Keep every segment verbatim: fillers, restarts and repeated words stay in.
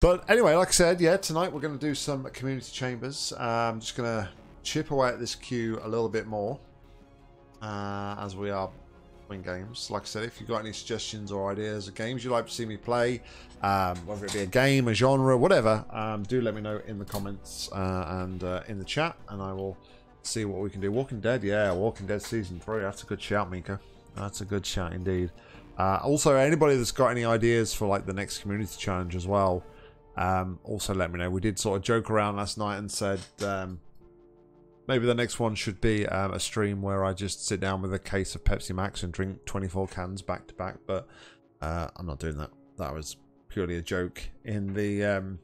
But anyway, like I said, yeah, tonight we're going to do some Community Chambers. Uh, I'm just going to chip away at this queue a little bit more uh, as we are playing games. Like I said, if you've got any suggestions or ideas of games you'd like to see me play, um, whether it be a game, a genre, whatever, um, do let me know in the comments uh, and uh, in the chat, and I will see what we can do. Walking Dead, yeah, Walking Dead Season three. That's a good shout, Mika. That's a good shout indeed. Uh, also, anybody that's got any ideas for like the next community challenge as well, um, also let me know. We did sort of joke around last night and said um, maybe the next one should be um, a stream where I just sit down with a case of Pepsi Max and drink twenty-four cans back to back, but uh, I'm not doing that. That was purely a joke in the um,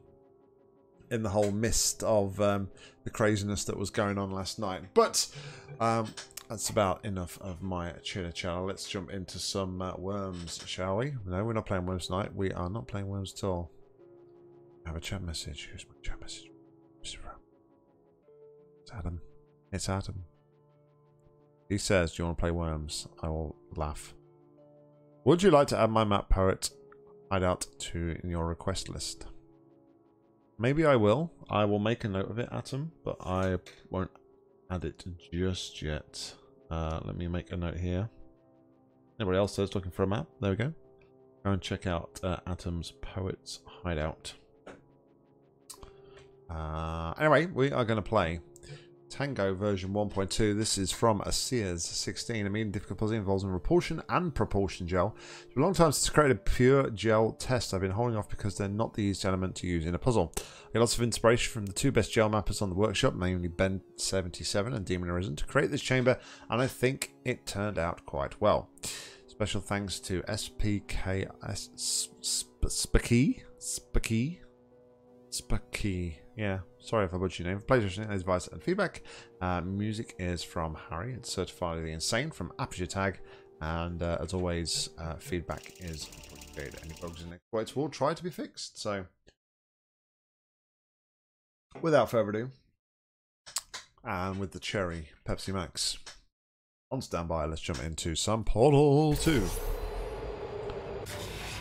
in the whole mist of um, the craziness that was going on last night. But um, that's about enough of my chitter chatter. Let's jump into some uh, worms, shall we? No, we're not playing worms tonight. We are not playing worms at all. I have a chat message. Who's my chat message? It's Adam. It's Adam. He says, do you want to play worms? I will laugh. Would you like to add my map Poet Hideout to your request list? Maybe I will. I will make a note of it, Adam, but I won't add it just yet. Uh, let me make a note here. Anybody else that's looking for a map? There we go. Go and check out uh, Atom's Poet's Hideout. Uh, anyway, we are going to play Tango version one point two. This is from asears sixteen. A medium difficult puzzle involving repulsion and propulsion gel. It's been a long time since I created a pure gel test. I've been holding off because they're not the easiest element to use in a puzzle. I get lots of inspiration from the two best gel mappers on the workshop, namely Ben seventy-seven and Demon Arisen, to create this chamber, and I think it turned out quite well. Special thanks to spk, spooky, spooky, spooky. Yeah, sorry if I butchered your name. For PlayStation advice and feedback. Uh, music is from Harry. It's Certified the Insane from Aperture Tag. And uh, as always, uh, feedback is appreciated. Any bugs and exploits will try to be fixed. So, without further ado, and with the cherry Pepsi Max on standby, let's jump into some Portal two.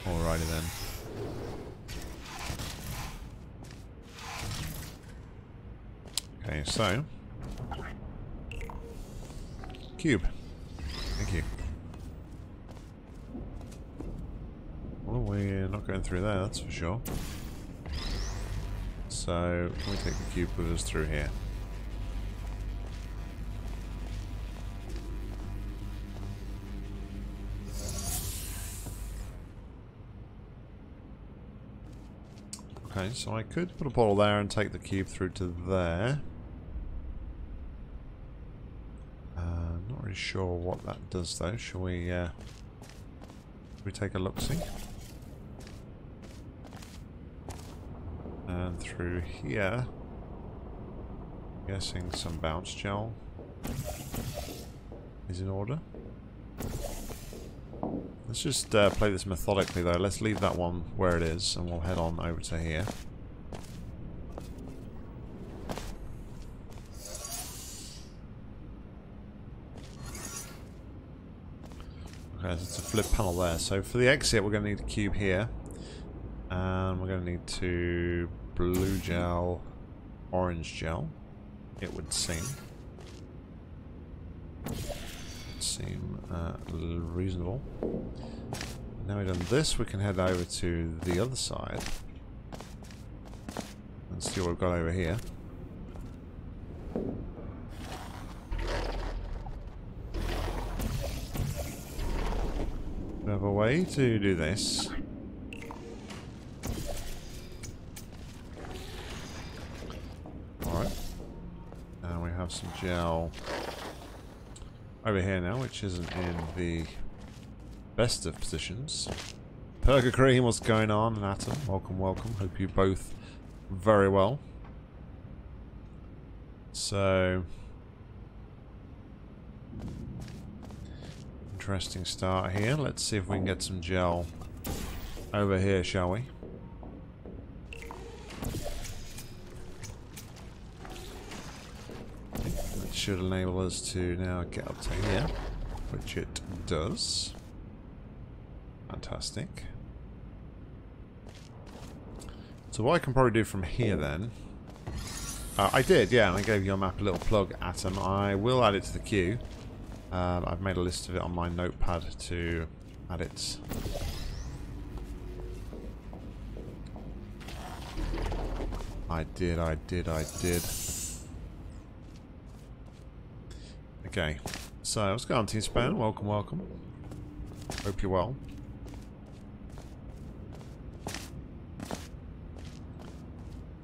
Alrighty then. Okay, so cube. Thank you. Well, we're not going through there, that's for sure. So can we take the cube with us through here? Okay, so I could put a portal there and take the cube through to there. Sure what that does though. Shall we uh we take a look see? And through here, guessing some bounce gel is in order. Let's just uh, play this methodically though. Let's leave that one where it is and we'll head on over to here. It's a flip panel there. So for the exit, we're going to need a cube here, and we're going to need to blue gel, orange gel, it would seem. Seem uh, reasonable. Now we've done this, we can head over to the other side and see what we've got over here. We have a way to do this. Alright. And we have some gel over here now, which isn't in the best of positions. Perga Cream, what's going on? And Atom, welcome, welcome. Hope you both very well. So, interesting start here. Let's see if we can get some gel over here, shall we? That should enable us to now get up to here, which it does. Fantastic. So what I can probably do from here then... Uh, I did, yeah, I gave your map a little plug, Atom. I will add it to the queue. Um, I've made a list of it on my notepad to add it. I did, I did, I did. Okay, so what's going on, Team Span? Welcome, welcome. Hope you're well.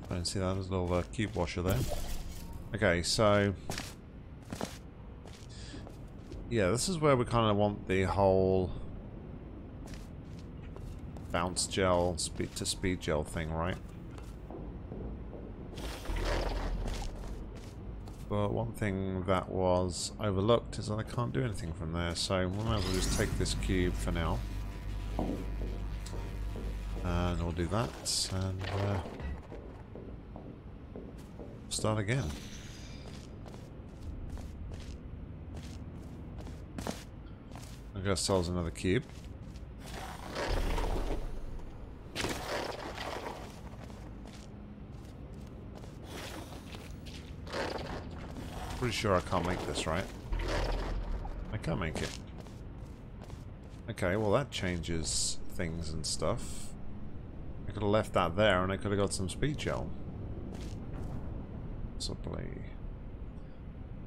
I don't see that. There's a little uh, cube washer there. Okay, so... Yeah, this is where we kind of want the whole bounce gel, speed to speed gel thing, right? But one thing that was overlooked is that I can't do anything from there, so we might as well just take this cube for now. And we'll do that, and uh, start again. I'll get ourselves another cube. Pretty sure I can't make this, right? I can't make it. Okay, well that changes things and stuff. I could have left that there and I could have got some speed gel. Possibly.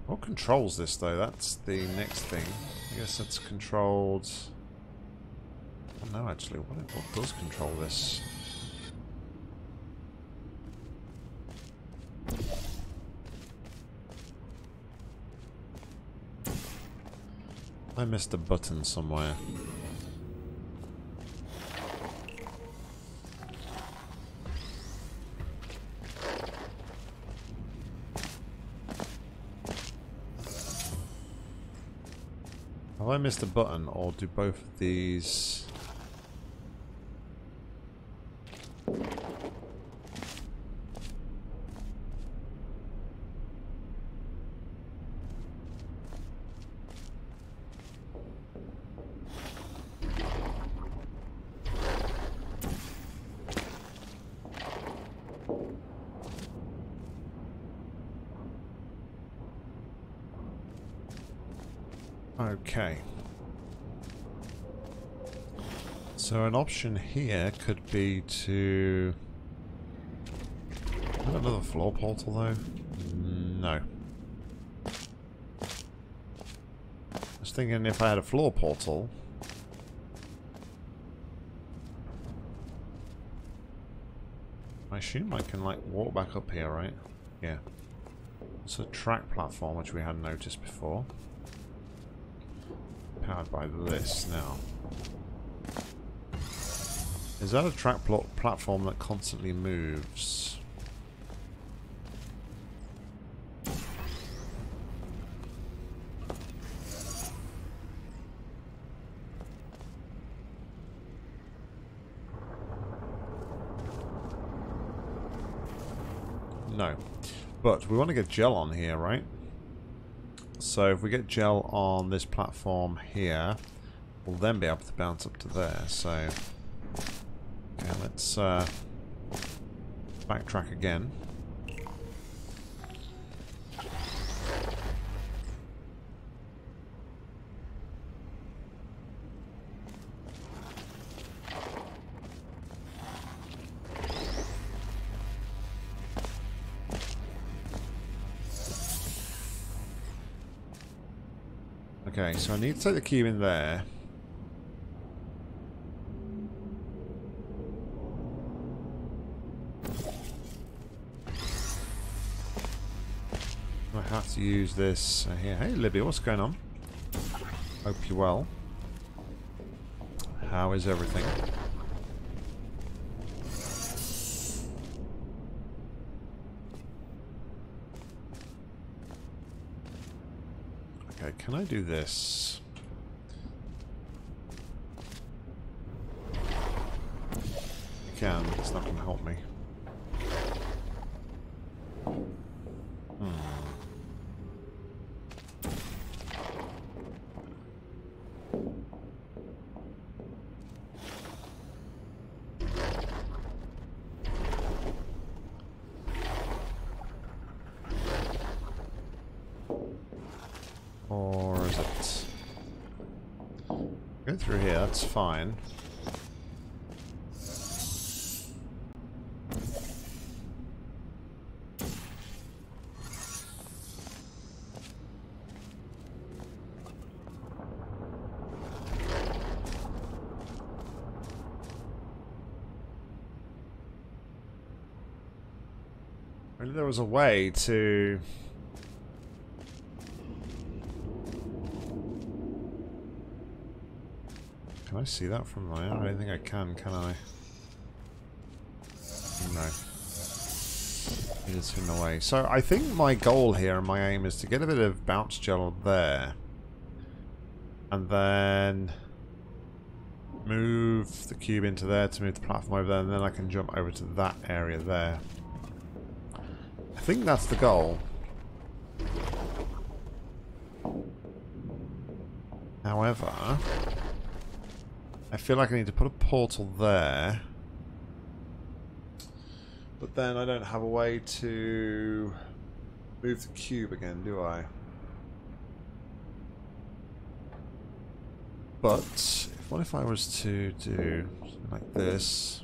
What controls this though? That's the next thing. I guess that's controlled... I don't know actually, what, what does control this? I missed a button somewhere. Have I missed a button, or do both of these... Okay. So an option here could be to... Is that another floor portal though? No. I was thinking if I had a floor portal... I assume I can like walk back up here, right? Yeah. It's a track platform which we hadn't noticed before. Powered by this now. Is that a track pl- platform that constantly moves? No. But we want to get gel on here, right? So if we get gel on this platform here, we'll then be able to bounce up to there. So okay, let's uh, backtrack again. Okay, so I need to take the cube in there. I have to use this uh, here. Hey Libby, what's going on? Hope you're well. How is everything? Can I do this? I can, but it's not going to help me. Hmm. Go through here, that's fine. There was a way to... Can I see that from my... I don't think I can, can I? No. It is in the way. So I think my goal here and my aim is to get a bit of bounce gel there. And then... move the cube into there to move the platform over there, and then I can jump over to that area there. I think that's the goal. However, I feel like I need to put a portal there. But then I don't have a way to move the cube again, do I? But what if I was to do something like this?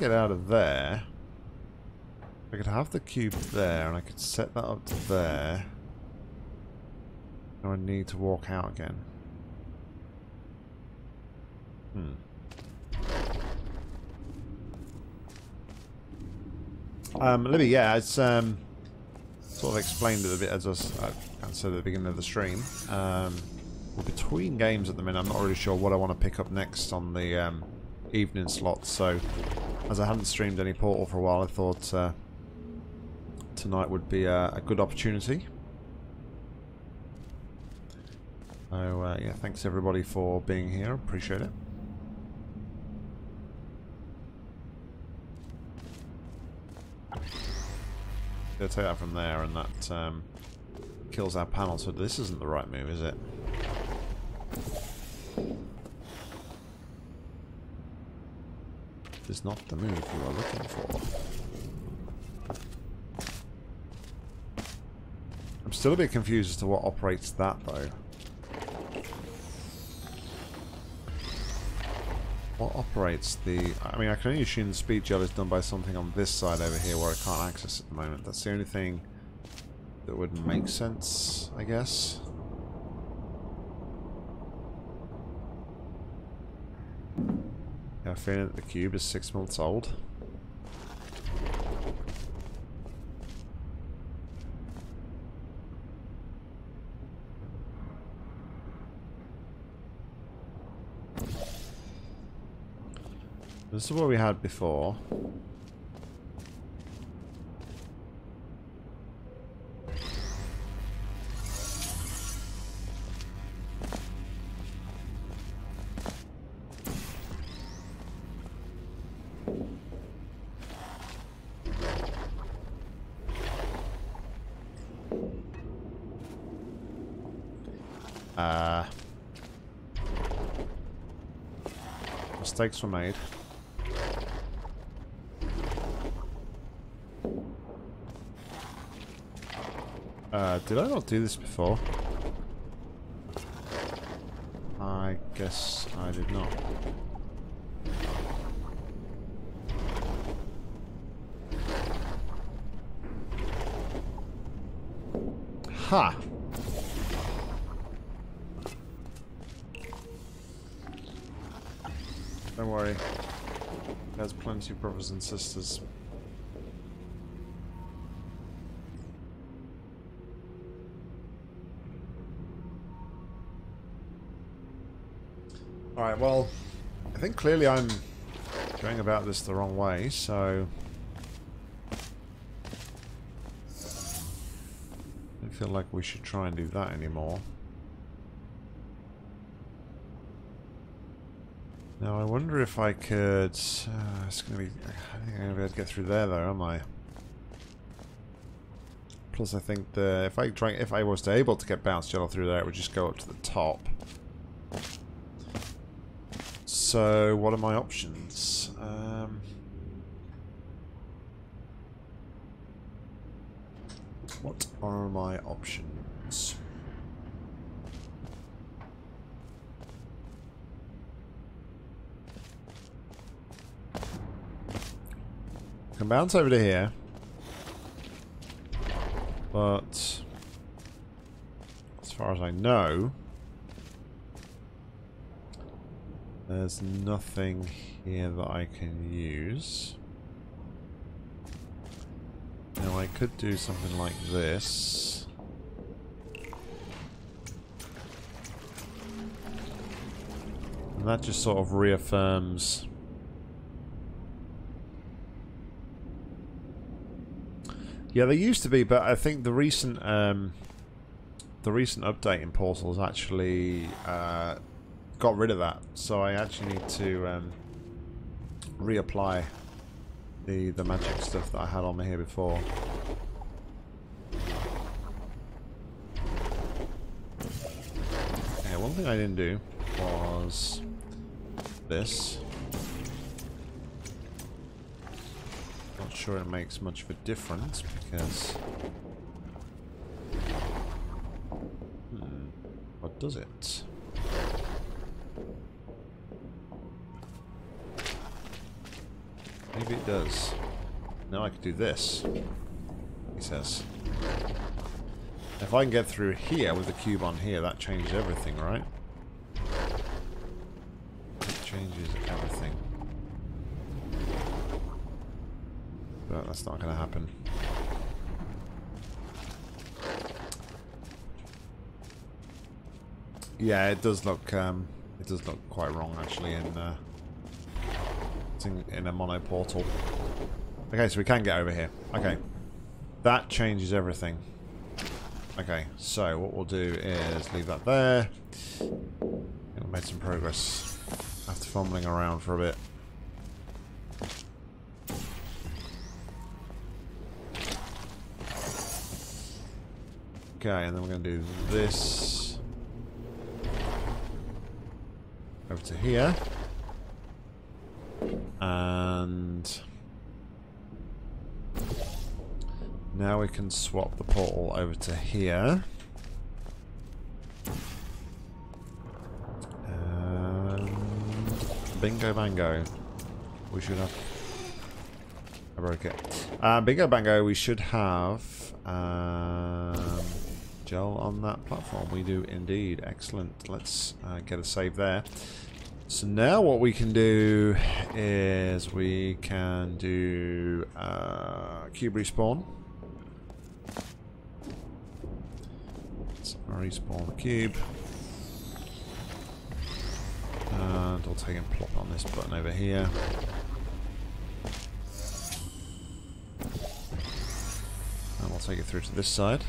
Get out of there. I could have the cube there and I could set that up to there. Now I need to walk out again. Hmm. Um, Libby, yeah, it's um, sort of explained it a bit as I, I said at the beginning of the stream. Um, we're between games at the minute. I'm not really sure what I want to pick up next on the um, evening slot, so. As I hadn't streamed any Portal for a while, I thought uh, tonight would be a, a good opportunity. So uh, yeah, thanks everybody for being here, appreciate it. I'll take that from there and that um, kills our panel, so this isn't the right move, is it? Is not the move we are looking for. I'm still a bit confused as to what operates that, though. What operates the... I mean, I can only assume the speed gel is done by something on this side over here where I can't access at the moment. That's the only thing that would make sense, I guess. I'm feeling that the cube is six months old. This is what we had before. Mistakes were made. Uh, did I not do this before? I guess I did not. Ha! Don't worry, there's plenty of brothers and sisters. Alright, well, I think clearly I'm going about this the wrong way, so... I don't feel like we should try and do that anymore. Now I wonder if I could... Uh, it's going to be... I don't think I'm going to be able to get through there though, am I? Plus I think the... If I try, if I was to able to get bounce jello through there, it would just go up to the top. So what are my options? Um, what are my options? I can bounce over to here, but as far as I know, there's nothing here that I can use. Now I could do something like this. And that just sort of reaffirms yeah, they used to be, but I think the recent um, the recent update in Portal has actually uh, got rid of that. So I actually need to um, reapply the the magic stuff that I had on here before. Yeah, one thing I didn't do was this. Not sure it makes much of a difference because hmm, what does it? Maybe it does. Now I can do this, he says. If I can get through here with the cube on here, that changes everything, right? It changes everything. But that's not going to happen. Yeah, it does look um, it does look quite wrong actually in uh, in, in a mono portal. Okay, so we can get over here. Okay, that changes everything. Okay, so what we'll do is leave that there. We made some progress after fumbling around for a bit. Okay, and then we're going to do this over to here, and now we can swap the portal over to here. Um, bingo bango, we should have. I broke it. Uh, bingo bango, we should have. Um, Gel on that platform. We do indeed. Excellent. Let's uh, get a save there. So now what we can do is we can do uh, cube respawn. Let's respawn the cube. And I'll take and plop on this button over here. And we'll take it through to this side.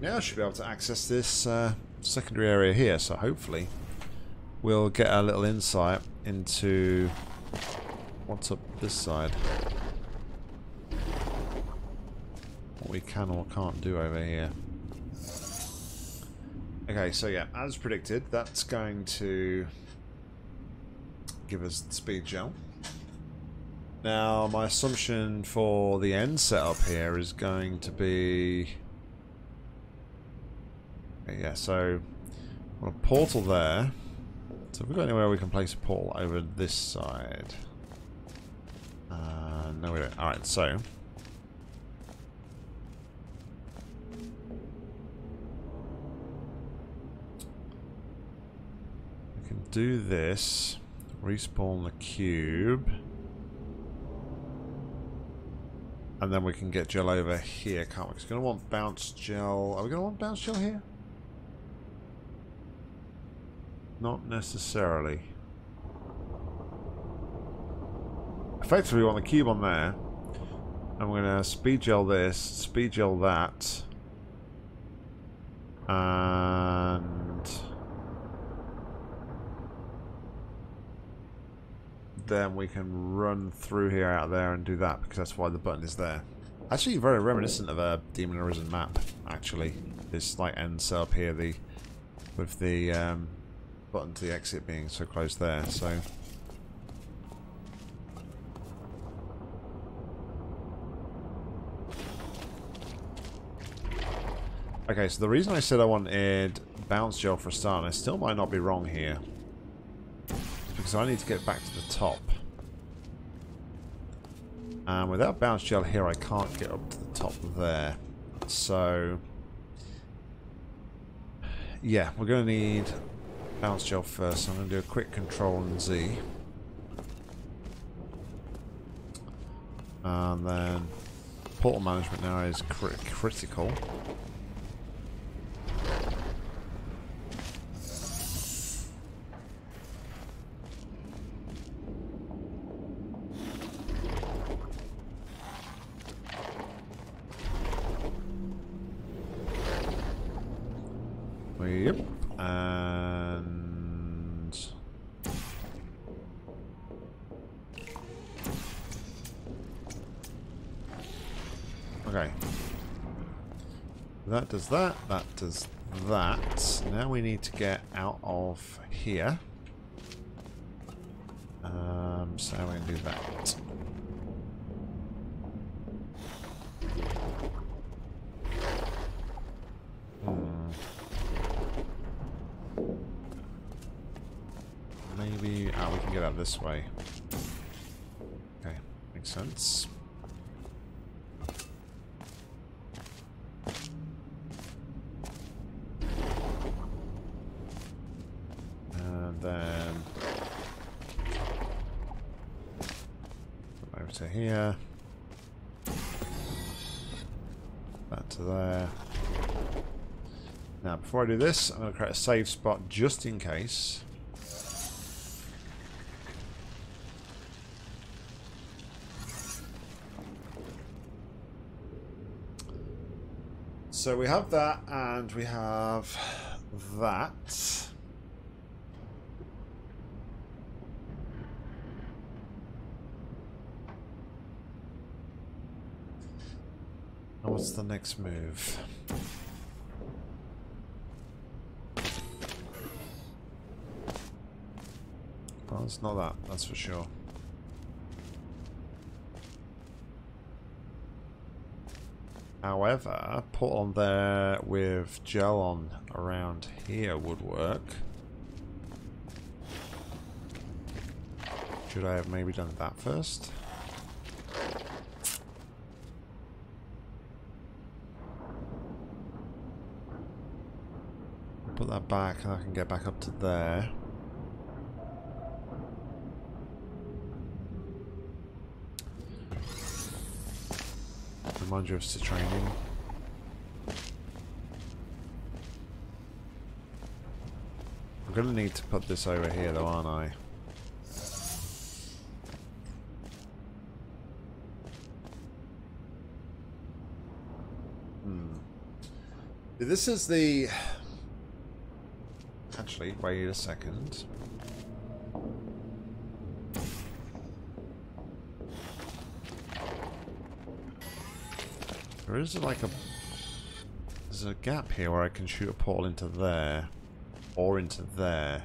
Now I should be able to access this uh, secondary area here, so hopefully we'll get a little insight into what's up this side. What we can or can't do over here. Okay, so yeah, as predicted, that's going to give us the speed gel. Now, my assumption for the end setup here is going to be... yeah, so we'll have a portal there. So have we got anywhere we can place a portal over this side? Uh, no, we don't. Alright, so we can do this. Respawn the cube. And then we can get gel over here, can't we? It's going to want bounce gel. Are we going to want bounce gel here? Not necessarily. Effectively, we want the cube on there. And we're going to speed gel this, speed gel that. And... then we can run through here out there and do that, because that's why the button is there. Actually very reminiscent of a Demon Arisen map, actually. This like end cell up here, the with the um, button to the exit being so close there, so okay, so the reason I said I wanted bounce gel for a start, and I still might not be wrong here, is because I need to get back to the top. And without bounce gel here, I can't get up to the top there. So, yeah, we're going to need bounce gel first. I'm going to do a quick Control and Z. And then portal management now is crit critical. Yep, and okay, that does that, that does that. Now we need to get out of here, um, so we're going to do that. This way. Okay, makes sense. And then over to here. Back to there. Now, before I do this, I'm going to create a save spot just in case. So we have that, and we have that. And what's the next move? Well, it's not that, that's for sure. However, put on there with gel on around here would work. Should I have maybe done that first? Put that back and I can get back up to there. Mind you, it's the training. I'm going to need to put this over here though, aren't I? Hmm. This is the... Actually, wait a second. There is like a... There's a gap here where I can shoot a portal into there. Or into there.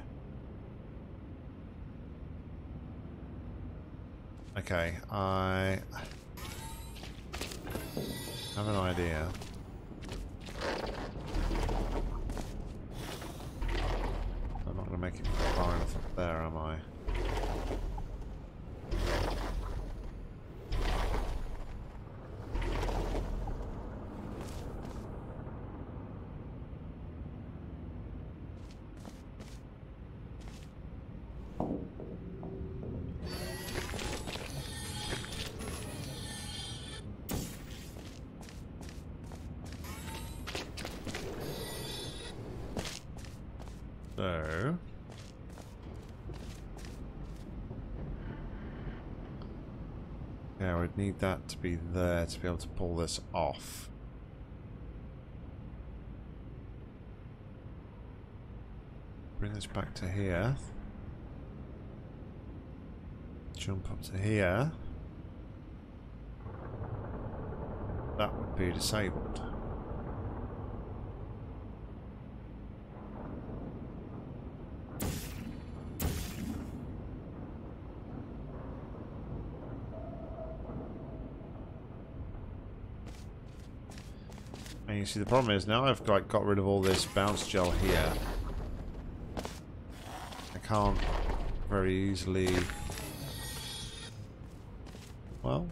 Okay, I... have an idea. I'm not going to make it far enough up there, am I? Need that to be there to be able to pull this off. Bring this back to here. jump up to here. That would be disabled. And you see the problem is now I've like got rid of all this bounce gel here. I can't very easily, well,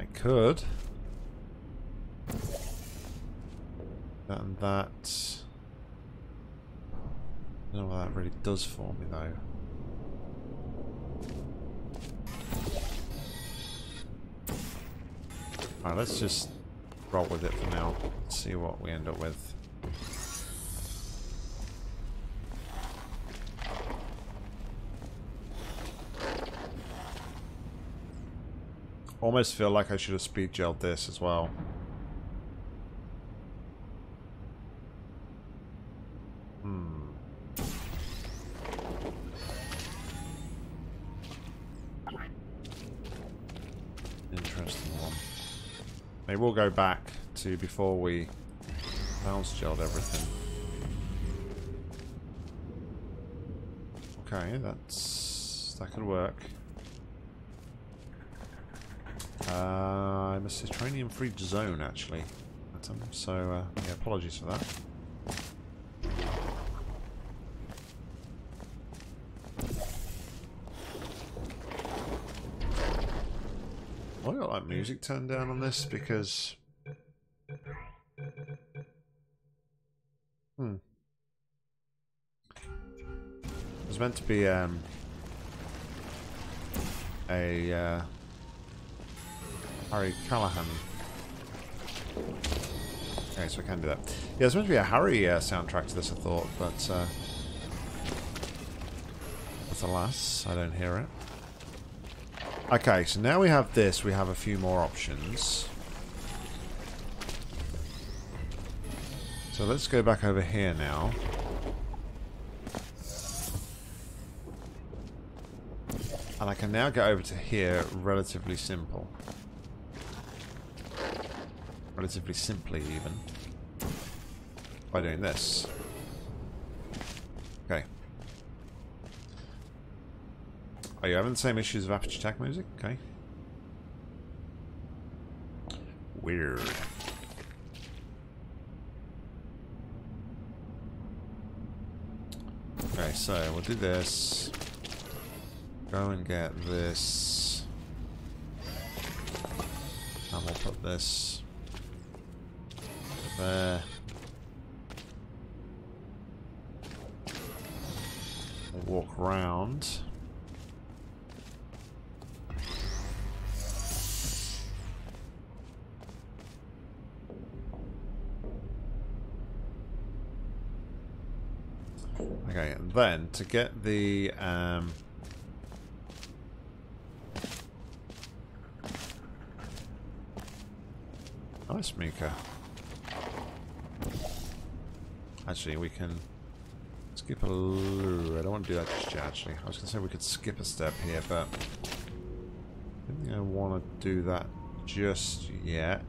I could, and that, I don't know what that really does for me though. Alright, let's just roll with it for now, see what we end up with. Almost feel like I should have speed gelled this as well. Hmm. Interesting one. Maybe we'll go back to before we bounce gelled everything. Okay, that's that could work. Uh, I'm a citranium-free zone, actually. So, uh, yeah, apologies for that. I got that music turned down on this because, hmm, it was meant to be um a. Uh, Harry Callahan. Okay, so I can do that. Yeah, it's meant to be a Harry uh, soundtrack to this, I thought, but uh, but alas, I don't hear it. Okay, so now we have this. We have a few more options. So let's go back over here now. And I can now get over to here relatively simple. Relatively simply, even by doing this. Okay. Are you having the same issues of Aperture Tag music? Okay. Weird. Okay, so we'll do this. Go and get this, and we'll put this. There. We'll walk around. Okay, and then to get the um nice Mika. Actually, we can skip a little. I don't want to do that just yet, actually. I was going to say we could skip a step here, but I don't think I want to do that just yet.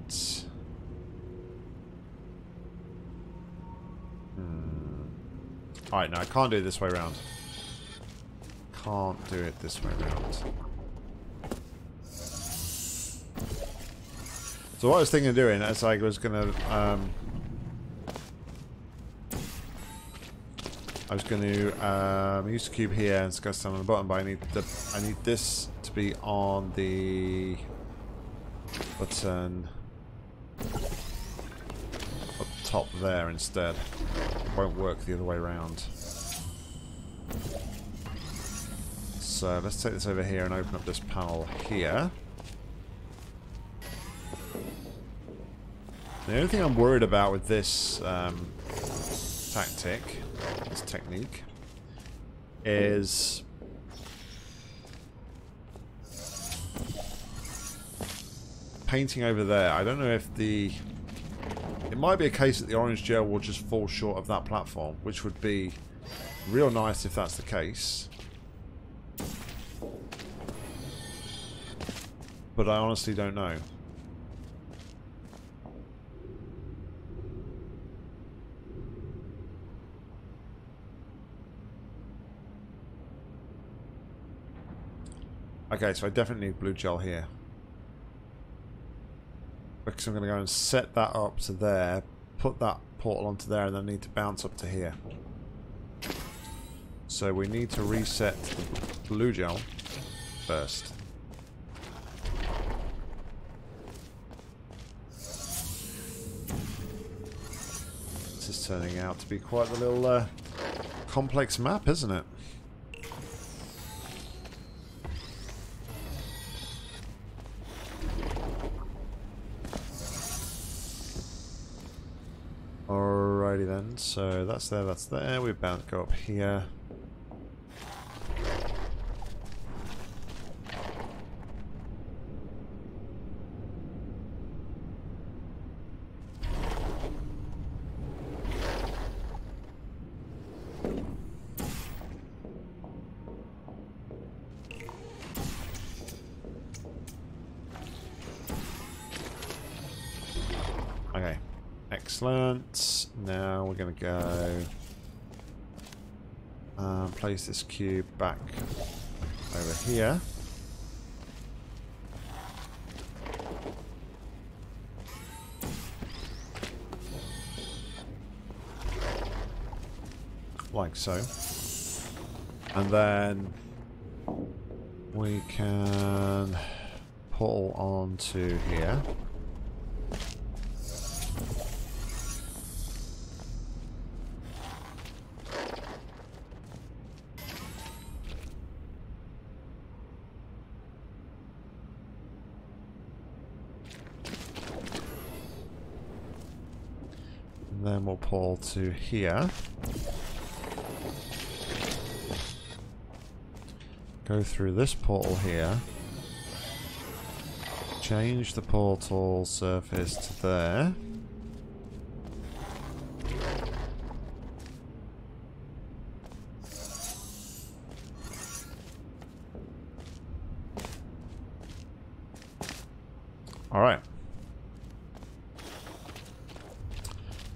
Hmm. Alright, no, I can't do it this way around. Can't do it this way around. So what I was thinking of doing is I was going to... Um, I was going to um, use the cube here and scuff down on the bottom, but I need the, I need this to be on the button up top there instead. It won't work the other way around. So let's take this over here and open up this panel here. The only thing I'm worried about with this um, tactic. This technique is painting over there. I don't know if the it might be a case that the orange gel will just fall short of that platform, which would be real nice if that's the case. but I honestly don't know. Okay, so I definitely need blue gel here. Because I'm going to go and set that up to there, put that portal onto there, and then I need to bounce up to here. So we need to reset the blue gel first. This is turning out to be quite the little uh, complex map, isn't it? Alrighty then, so that's there, that's there, we're bound to go up here. Excellent. Now we're going to go and place this cube back over here. Like so. And then we can pull onto here. Then we'll pull to here. Go through this portal here. Change the portal surface to there. Alright.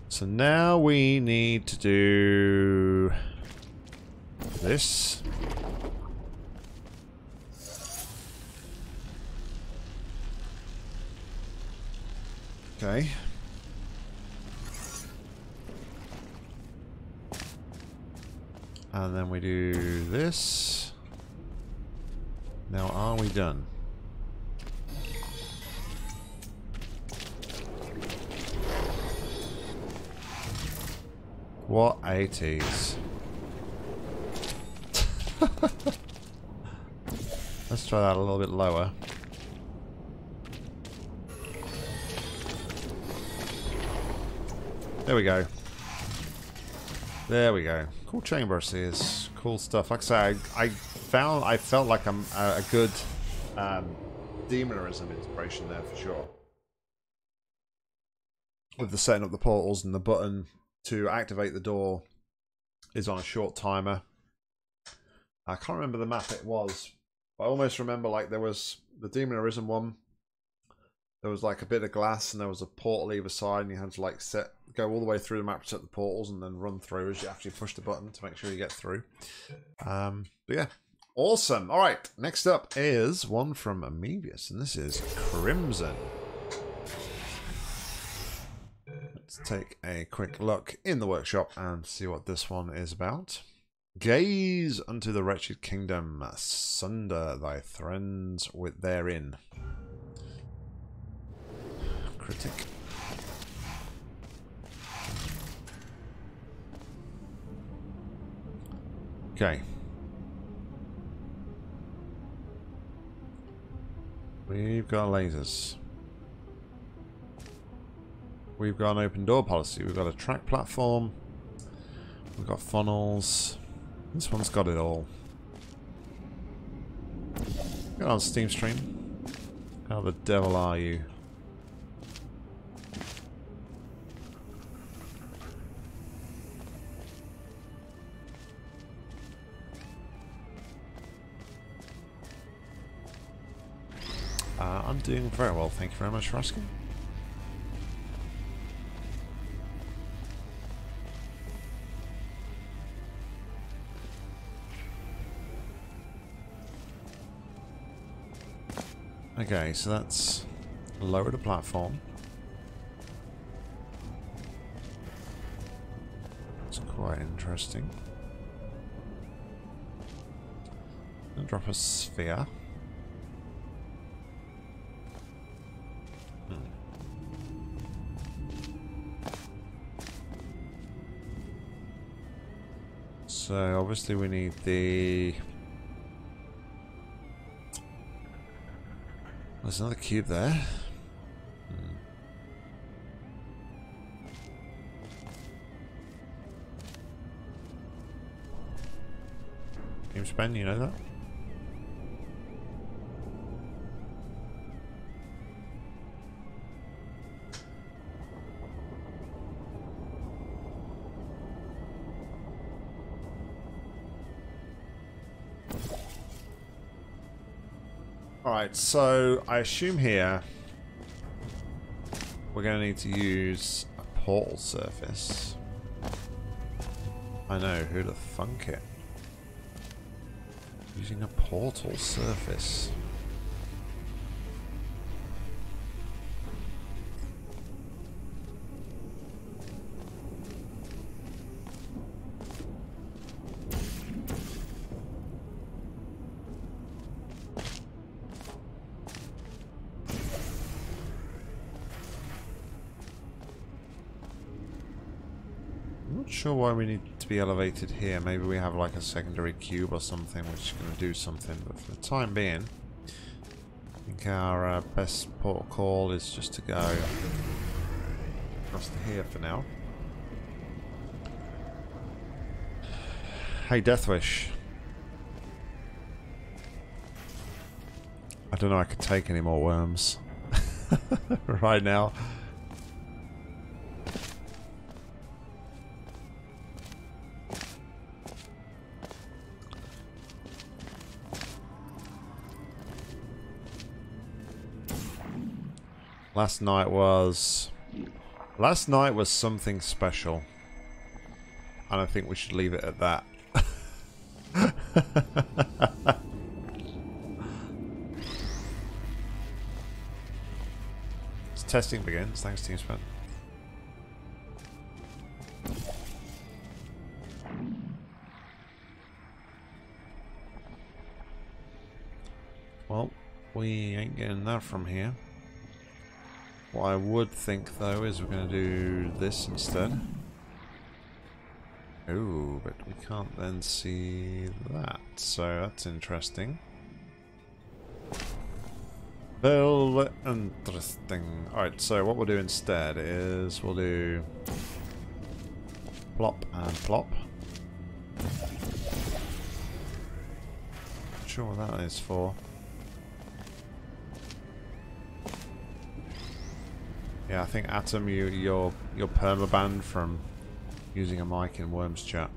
So now we need to do this. Okay. And then we do this. Now are we done? What a tease. Let's try that a little bit lower. There we go. There we go. Cool chamber asears. Cool stuff. Like I say, I, I found I felt like I'm a, a good um, demon arisen inspiration there for sure. With the setting up the portals and the button to activate the door is on a short timer. I can't remember the map it was, but I almost remember like there was the Demon Arisen one. There was like a bit of glass and there was a portal either side, and you had to like set go all the way through the map to set the portals and then run through as you actually push the button to make sure you get through. Um, but yeah, awesome. All right, next up is one from Mevious, and this is Crimson. Let's take a quick look in the workshop and see what this one is about. Gaze unto the wretched kingdom, sunder thy friends with therein. Critic. Okay. We've got lasers. We've got an open door policy. We've got a track platform. We've got funnels. This one's got it all. Got on Steam stream. How the devil are you? Uh, I'm doing very well, thank you very much for asking. Okay, so that's lower the platform. It's quite interesting. And drop a sphere. Hmm. So obviously we need the. There's another cube there. Hmm. Game span, you know that? Alright, so I assume here we're going to need to use a portal surface. I know, who'd have thunk it? Using a portal surface. Sure why we need to be elevated here. Maybe we have like a secondary cube or something which is going to do something, but for the time being I think our uh, best port of call is just to go across to here for now. Hey Deathwish, I don't know I could take any more worms right now. Last night was... Last night was something special. And I think we should leave it at that. It's testing begins. Thanks, TeamSpan. Well, we ain't getting that from here. What I would think, though, is we're going to do this instead. Ooh, but we can't then see that, so that's interesting. Very interesting. Alright, so what we'll do instead is we'll do plop and plop. Not sure what that is for. Yeah, I think Atom, you, you're you're permabanned from using a mic in Worms chat.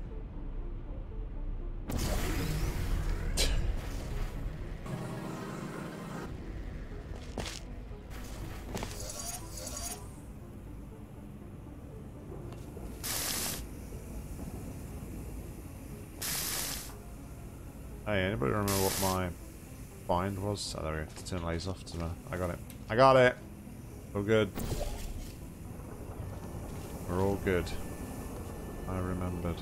Hey, anybody remember what my bind was? Oh, there we go. Turn laser off. I got it. I got it. We're good. We're all good. I remembered.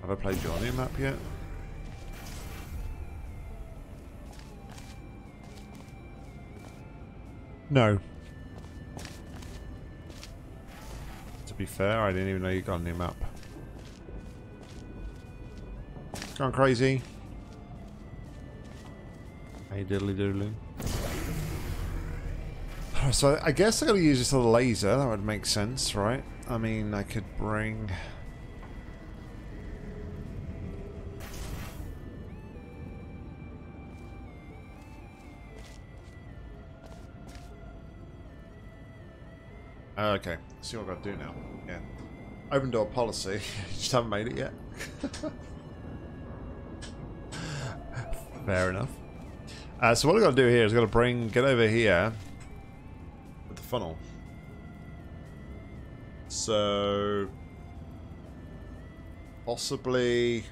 Have I played your new map yet? No. To be fair, I didn't even know you got a new map. Gone crazy. Hey diddly doodly. So I guess I gotta use this little laser, that would make sense, right? I mean, I could bring... Uh, okay, let's see what I've got to do now. Yeah. Open door policy. Just haven't made it yet. Fair enough. Uh, so what I've got to do here is I've got to bring, get over here with the funnel. So possibly,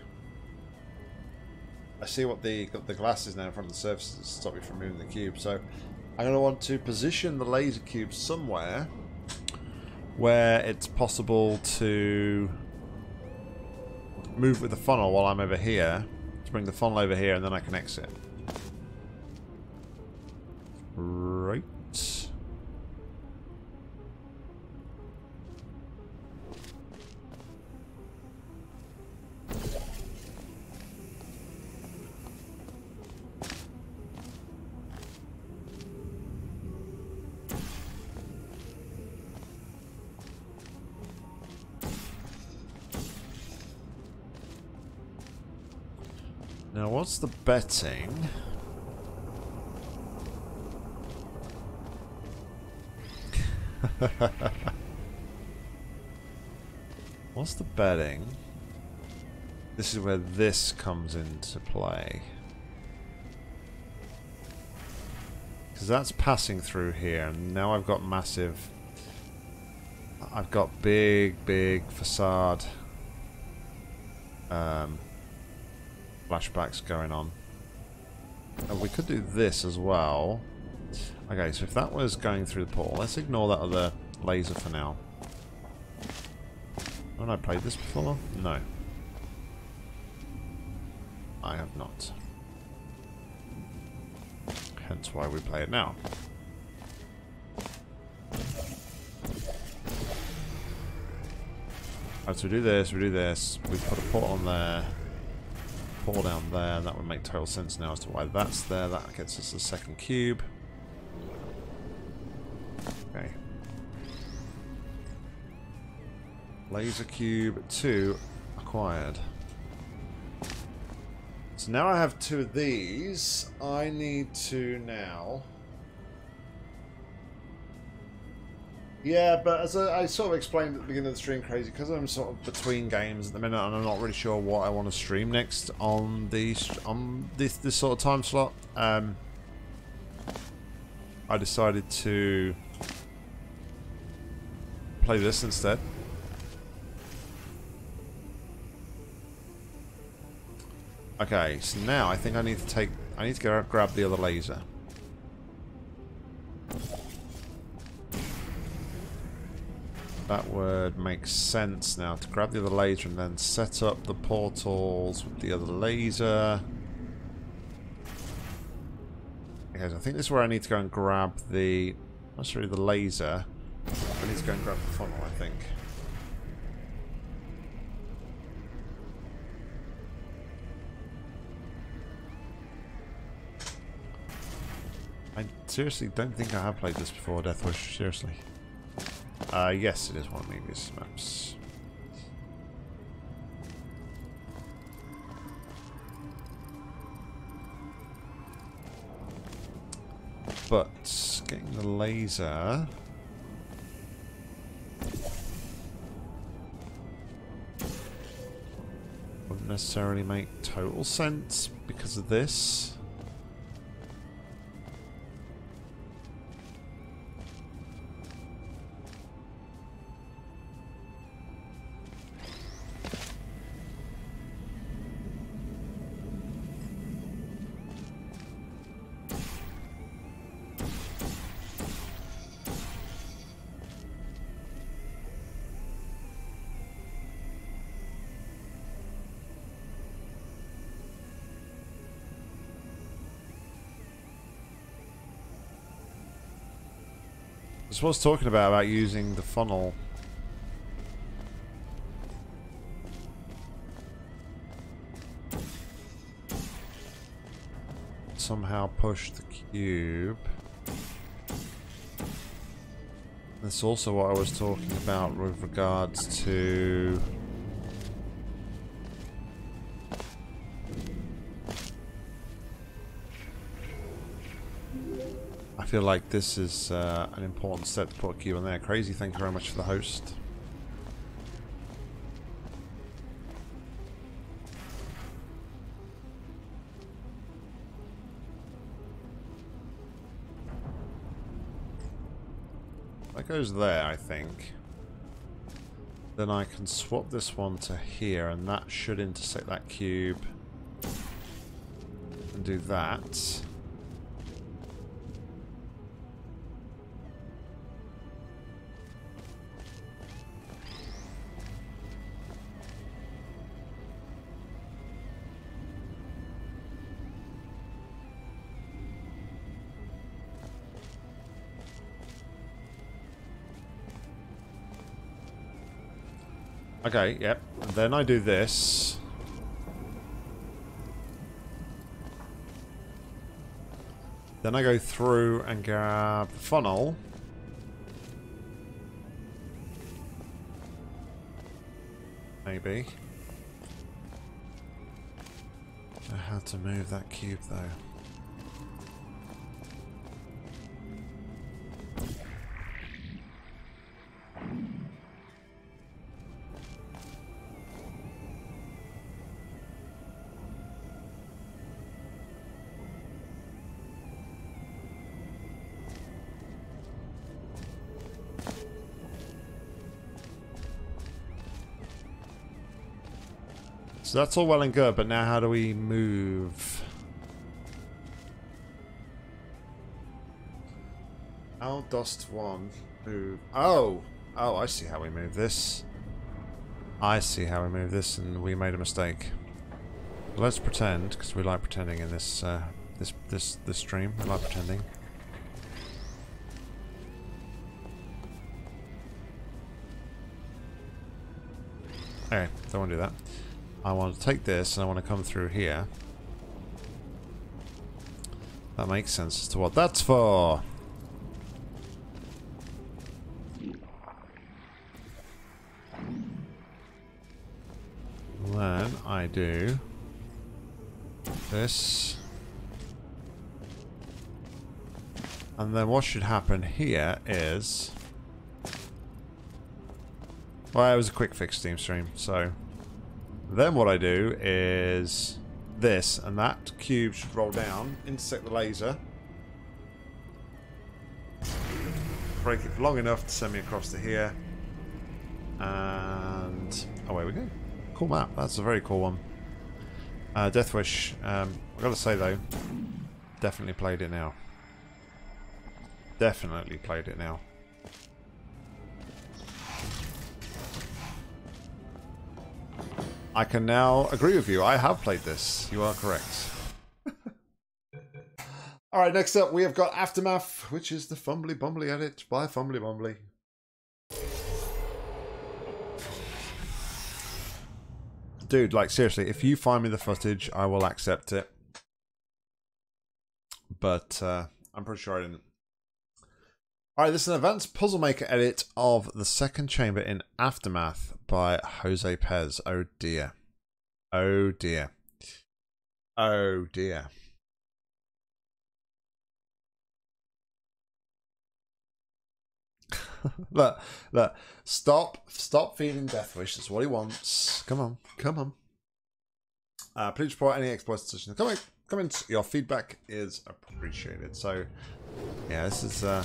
I see what the the glass is now in front of the surfaces to stop me from moving the cube. So I'm going to want to position the laser cube somewhere where it's possible to move with the funnel while I'm over here, to bring the funnel over here, and then I can exit. Right. Now, what's the betting? What's the betting? This is where this comes into play. Because that's passing through here, and now I've got massive... I've got big, big facade... Um... flashbacks going on. And we could do this as well. Okay, so if that was going through the portal, let's ignore that other laser for now. Haven't I played this before? No. I have not. Hence why we play it now. Alright, so we do this, we do this, we put a portal on there. Portal down there, and that would make total sense now as to why that's there. That gets us the second cube. Okay. Laser cube two acquired. So now I have two of these. I need to now. Yeah, but as I, I sort of explained at the beginning of the stream, Crazy, because I'm sort of between games at the minute and I'm not really sure what I want to stream next on the on this this sort of time slot. Um, I decided to play this instead. Okay, so now I think I need to take I need to go grab the other laser. That would make sense now, to grab the other laser and then set up the portals with the other laser. Okay, so I think this is where I need to go and grab the... Not really the laser. I need to go and grab the funnel, I think. I seriously don't think I have played this before, Deathwish, seriously. Uh, yes, it is one of Mevious maps. But getting the laser. Wouldn't necessarily make total sense because of this. So I was talking about about using the funnel. Somehow push the cube. That's also what I was talking about with regards to I I feel like this is uh, an important step to put a queue in there. Crazy, thank you very much for the host. That goes there, I think. Then I can swap this one to here, and that should intersect that cube. And do that. Okay, yep. And then I do this. Then I go through and grab the funnel. Maybe. I don't know how to move that cube though. So that's all well and good, but now how do we move? How dost one move? Oh! Oh, I see how we move this. I see how we move this, and we made a mistake. Let's pretend, because we like pretending in this, uh, this, this, this stream. We like pretending. Okay, don't want to do that. I want to take this and I want to come through here. That makes sense as to what that's for. Then I do this. And then what should happen here is... Well, it was a quick fix Steam stream, so... Then what I do is this, and that cube should roll down, intersect the laser, break it for long enough to send me across to here, and away we go. Cool map, that's a very cool one. Uh, Death Wish, um, I've got to say though, definitely played it now. Definitely played it now. I can now agree with you. I have played this. You are correct. Alright, next up we have got Aftermath, which is the Fumbly Bumbly edit by Fumbly Bumbly. Dude, like seriously, if you find me the footage, I will accept it. But uh, I'm pretty sure I didn't. Alright, this is an advanced puzzle maker edit of the second chamber in Aftermath by Jose Pez. Oh dear. Oh dear. Oh dear. Look, look. Stop, stop feeding Deathwish. That's what he wants. Come on, come on. Uh, please report any exploits in the comment, comments. Your feedback is appreciated. So, yeah, this is... Uh,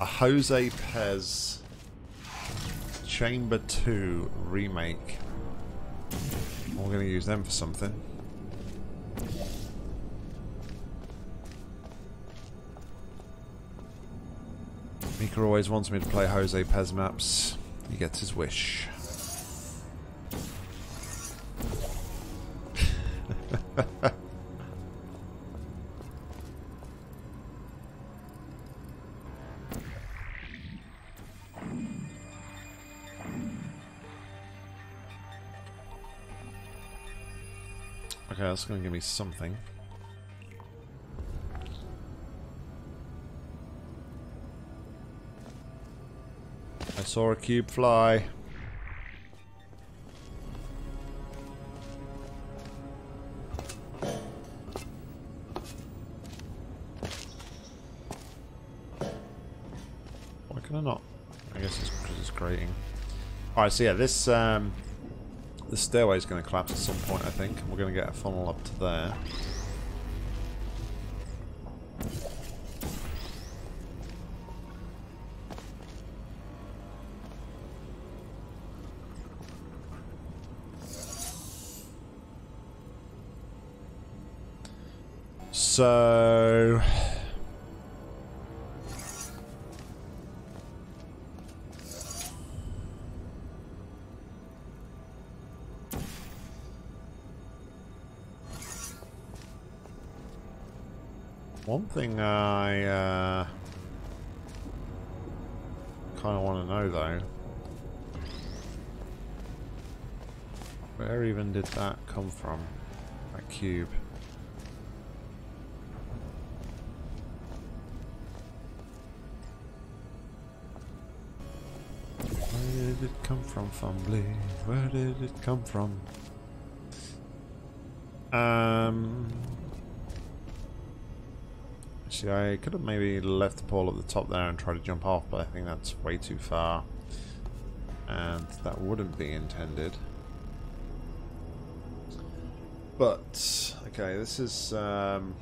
a Jose Pez Chamber two remake. We're going to use them for something. Mika always wants me to play Jose Pez maps. He gets his wish. Okay, that's going to give me something. I saw a cube fly. grating. Alright, so yeah, this um, the stairway is going to collapse at some point, I think. We're going to get a funnel up to there. So one thing I uh, kind of want to know though, where even did that come from? That cube. Where did it come from, Fumbly? Where did it come from? Um, actually, I could have maybe left the pole at the top there and tried to jump off, but I think that's way too far, and that wouldn't be intended. But okay, this is. Um,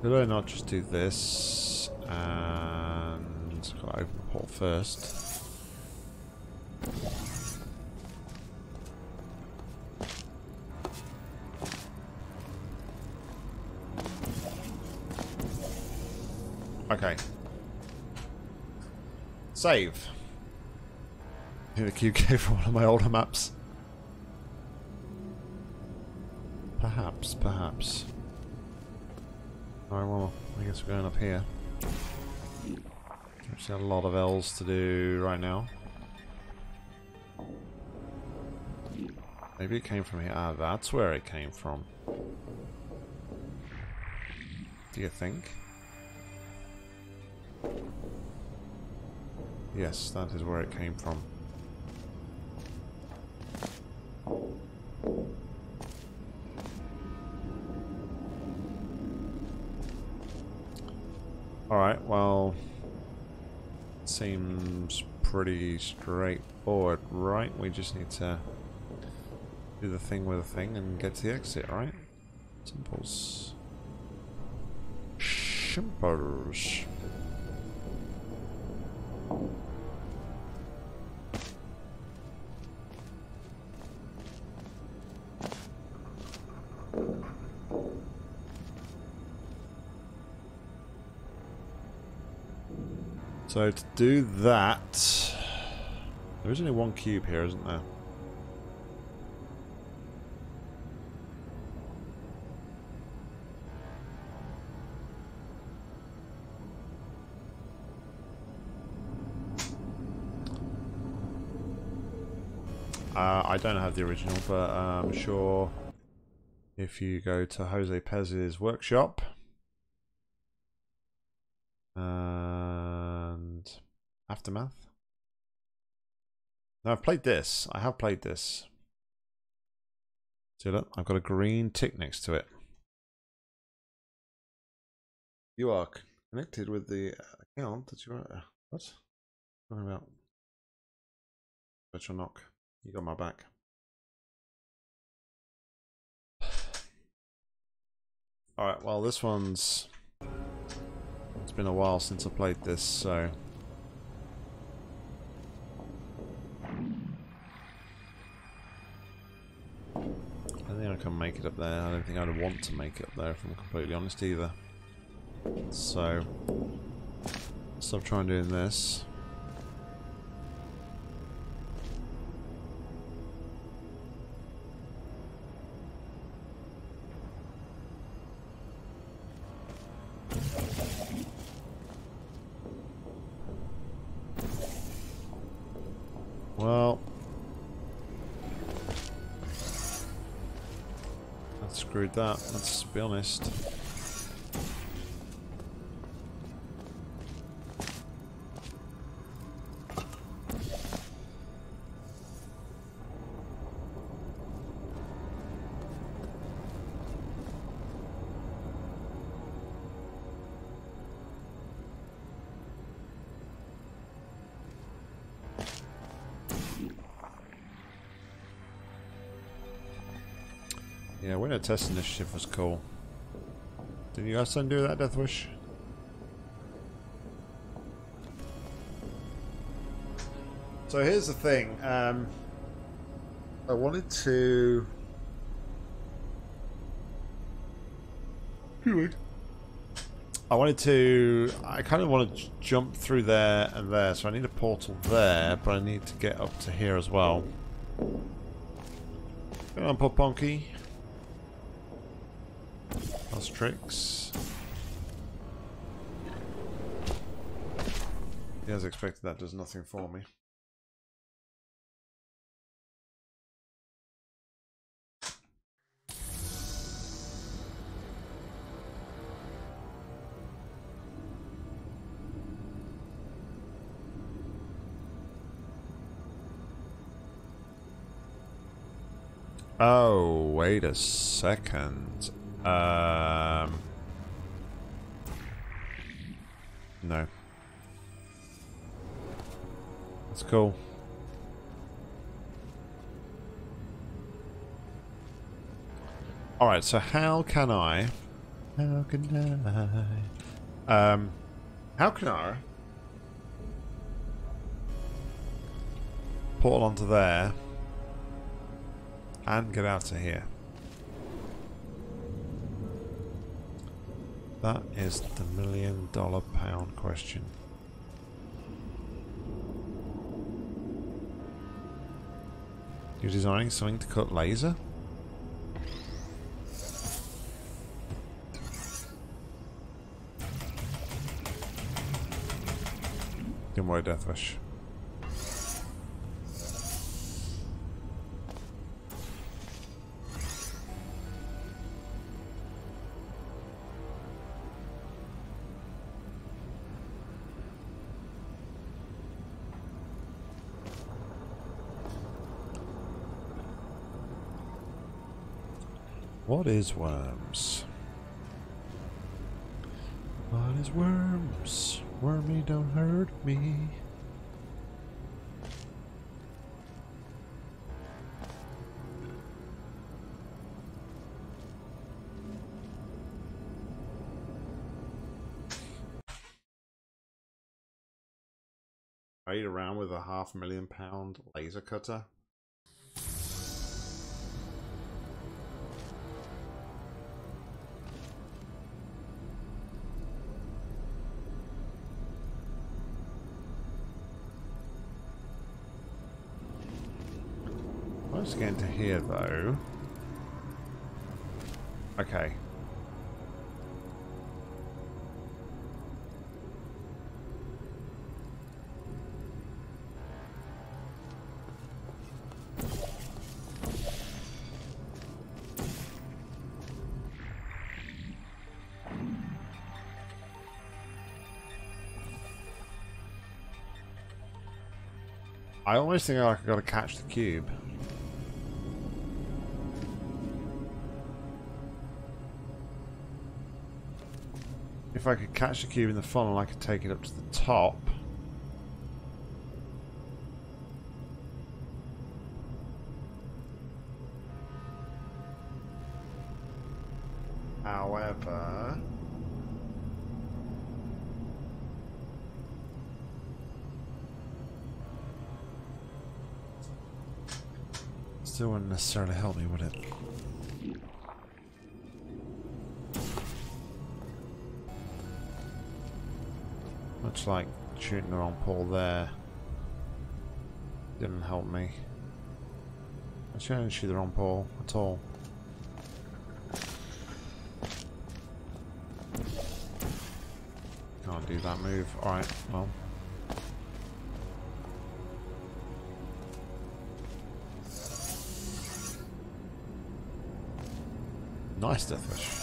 Could I not just do this and gotta open the portal first? Okay. Save. I think the cube came from one of my older maps. Perhaps, perhaps. Alright, well, I guess we're going up here. There's a lot of L's to do right now. Maybe it came from here. Ah, that's where it came from. Do you think? Yes, that is where it came from. Alright, well, seems pretty straightforward, right? We just need to do the thing with a thing and get to the exit, right? Simple. Shimpers. So to do that, there is only one cube here, isn't there? Uh, I don't have the original, but uh, I'm sure if you go to Jose Pez's workshop, Aftermath. Now I've played this. I have played this. See, look, I've got a green tick next to it. You are connected with the account that you are. What? What about? Virtual knock. You got my back. All right. Well, this one's. It's been a while since I played this, so. I think I can make it up there. I don't think I'd want to make it up there if I'm completely honest either. So, stop trying doing this. Well, screwed that, let's be honest. Yeah, winter test initiative was cool. Did you also undo that, Deathwish? So here's the thing. Um, I wanted to. Good. I wanted to. I kind of want to jump through there and there, so I need a portal there, but I need to get up to here as well. Come on, Poponky. That's tricks. Yeah, as expected, that does nothing for me. Oh, wait a second. Um, no. That's cool. Alright, so how can I... How can I... Um, how can I... portal onto there... and get out of here. That is the million dollar pound question. You're designing something to cut laser? Don't worry, Deathwish. What is worms? What is worms? Wormy, don't hurt me. Right around with a half million pound laser cutter. Get into here though. Okay. I almost think I gotta catch the cube. If I could catch the cube in the funnel, I could take it up to the top. However... still wouldn't necessarily help me, would it? Much like shooting the wrong pole there didn't help me. Actually, I didn't shoot the wrong pole at all. Can't do that move. Alright, well. Nice, Deathwish.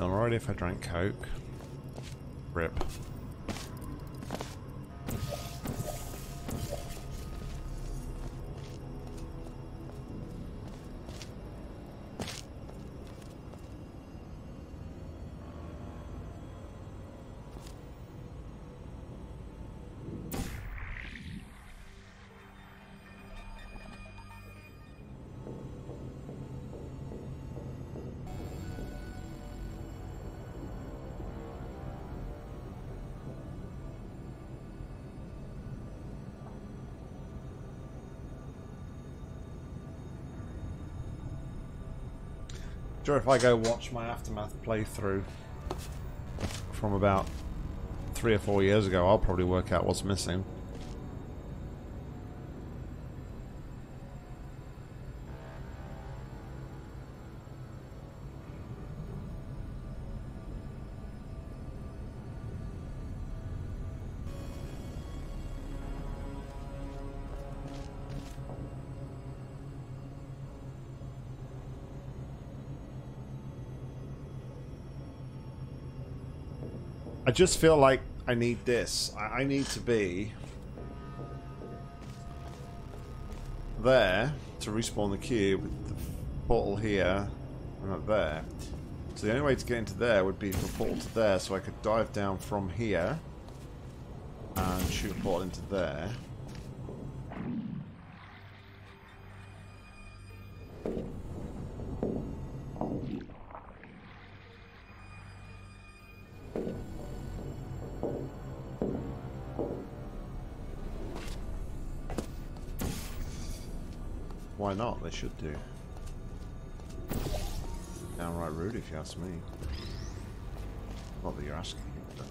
Already, if I drank Coke, rip. Sure, if I go watch my Aftermath playthrough from about three or four years ago, I'll probably work out what's missing. I just feel like I need this. I need to be there to respawn the queue with the portal here and up there. So the only way to get into there would be for a portal to there, so I could dive down from here and shoot a portal into there. Why not? They should do. Downright rude if you ask me. Not that you're asking, but...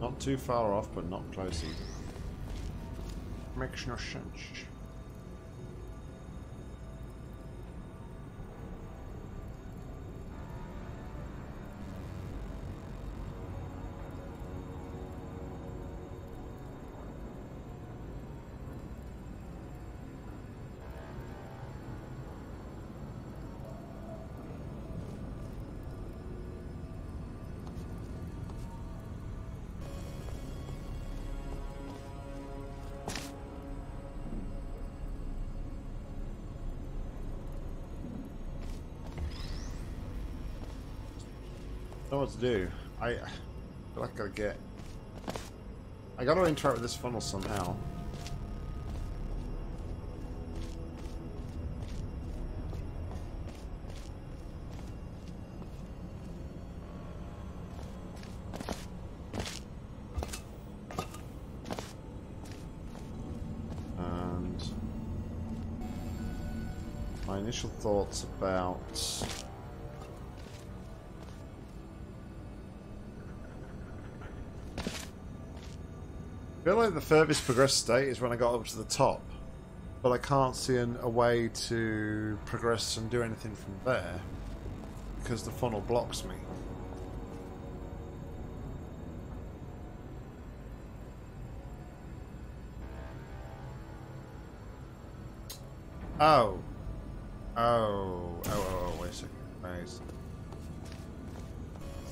Not too far off, but not close either. Makes no sense. I don't know what to do. I feel like I gotta get. I gotta interact with this funnel somehow. And my initial thoughts about. I feel like the furthest progressed state is when I got up to the top, but I can't see an, a way to progress and do anything from there because the funnel blocks me. Oh. Oh. Oh, oh, oh wait a second.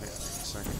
Wait a second.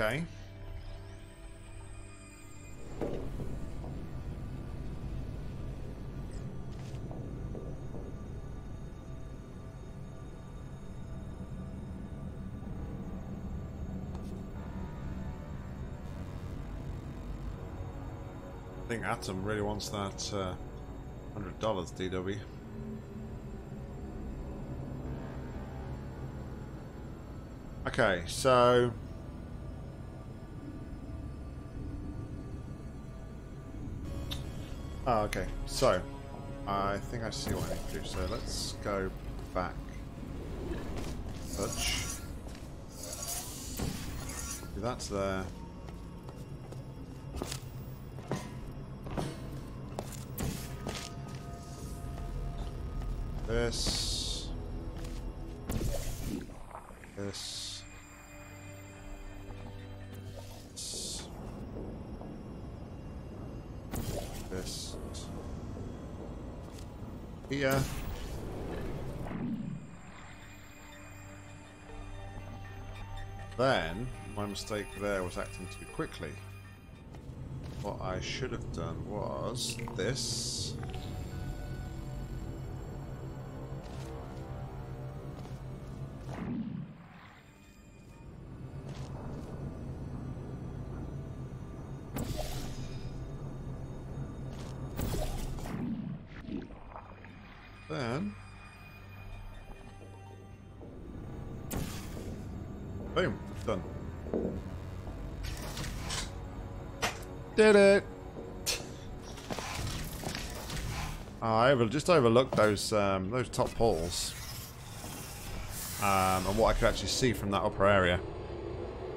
Okay. I think Atom really wants that uh, one hundred dollars D W. Okay, so oh, okay, so I think I see what I need to do, so let's go back. Touch. Do that to there. This. This. Yeah. Then my mistake there was acting too quickly. What I should have done was this. Did it! Oh, I over, just overlooked those um, those top halls um, and what I could actually see from that upper area.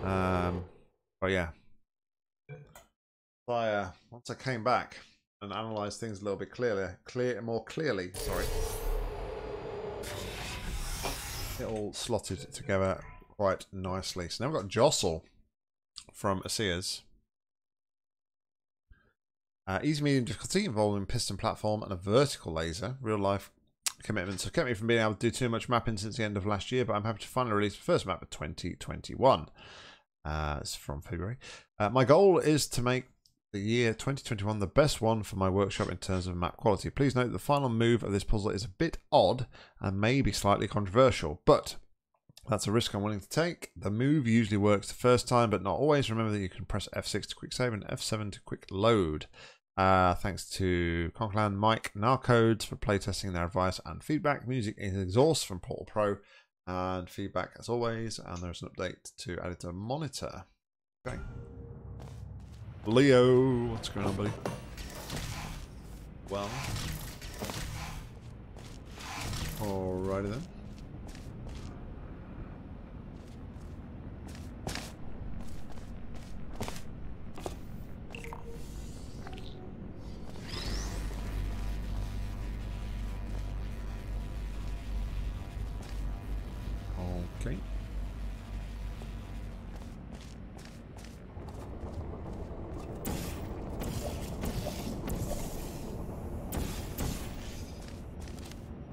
Um, but yeah, I, uh, once I came back and analysed things a little bit clearly, clear more clearly. Sorry, it all slotted together quite nicely. So now we've got Jostle from Asears. Uh, easy medium difficulty involving piston platform and a vertical laser. Real life commitments have kept me from being able to do too much mapping since the end of last year, but I'm happy to finally release the first map of twenty twenty-one. Uh, it's from February. Uh, my goal is to make the year twenty twenty-one the best one for my workshop in terms of map quality. Please note the final move of this puzzle is a bit odd and may be slightly controversial, but that's a risk I'm willing to take. The move usually works the first time, but not always. Remember that you can press F six to quick save and F seven to quick load. Uh, thanks to Conkland, Mike, Narcodes for playtesting, their advice and feedback. Music is Exhaust from Portal Pro and feedback as always. And there's an update to editor monitor. Okay. Leo, what's going on, buddy? Well, alrighty then. Okay.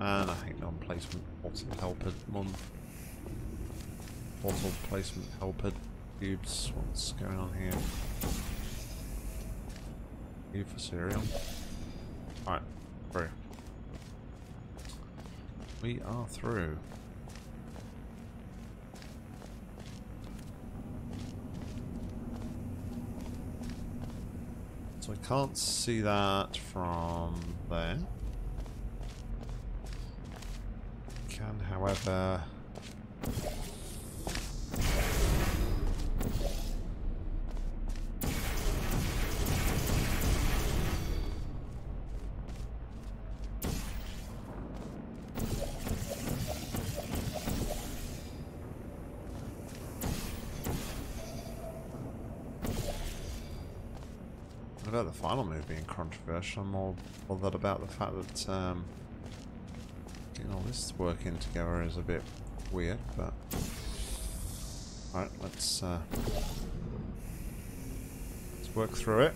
And I hate non-placement portal helper mon portal placement helper cubes. What's going on here? You for cereal. Alright, through. We are through. So I can't see that from there. Can, however, the final move being controversial. I'm more bothered about the fact that um, getting all this working together is a bit weird, but alright, let's uh, let's work through it.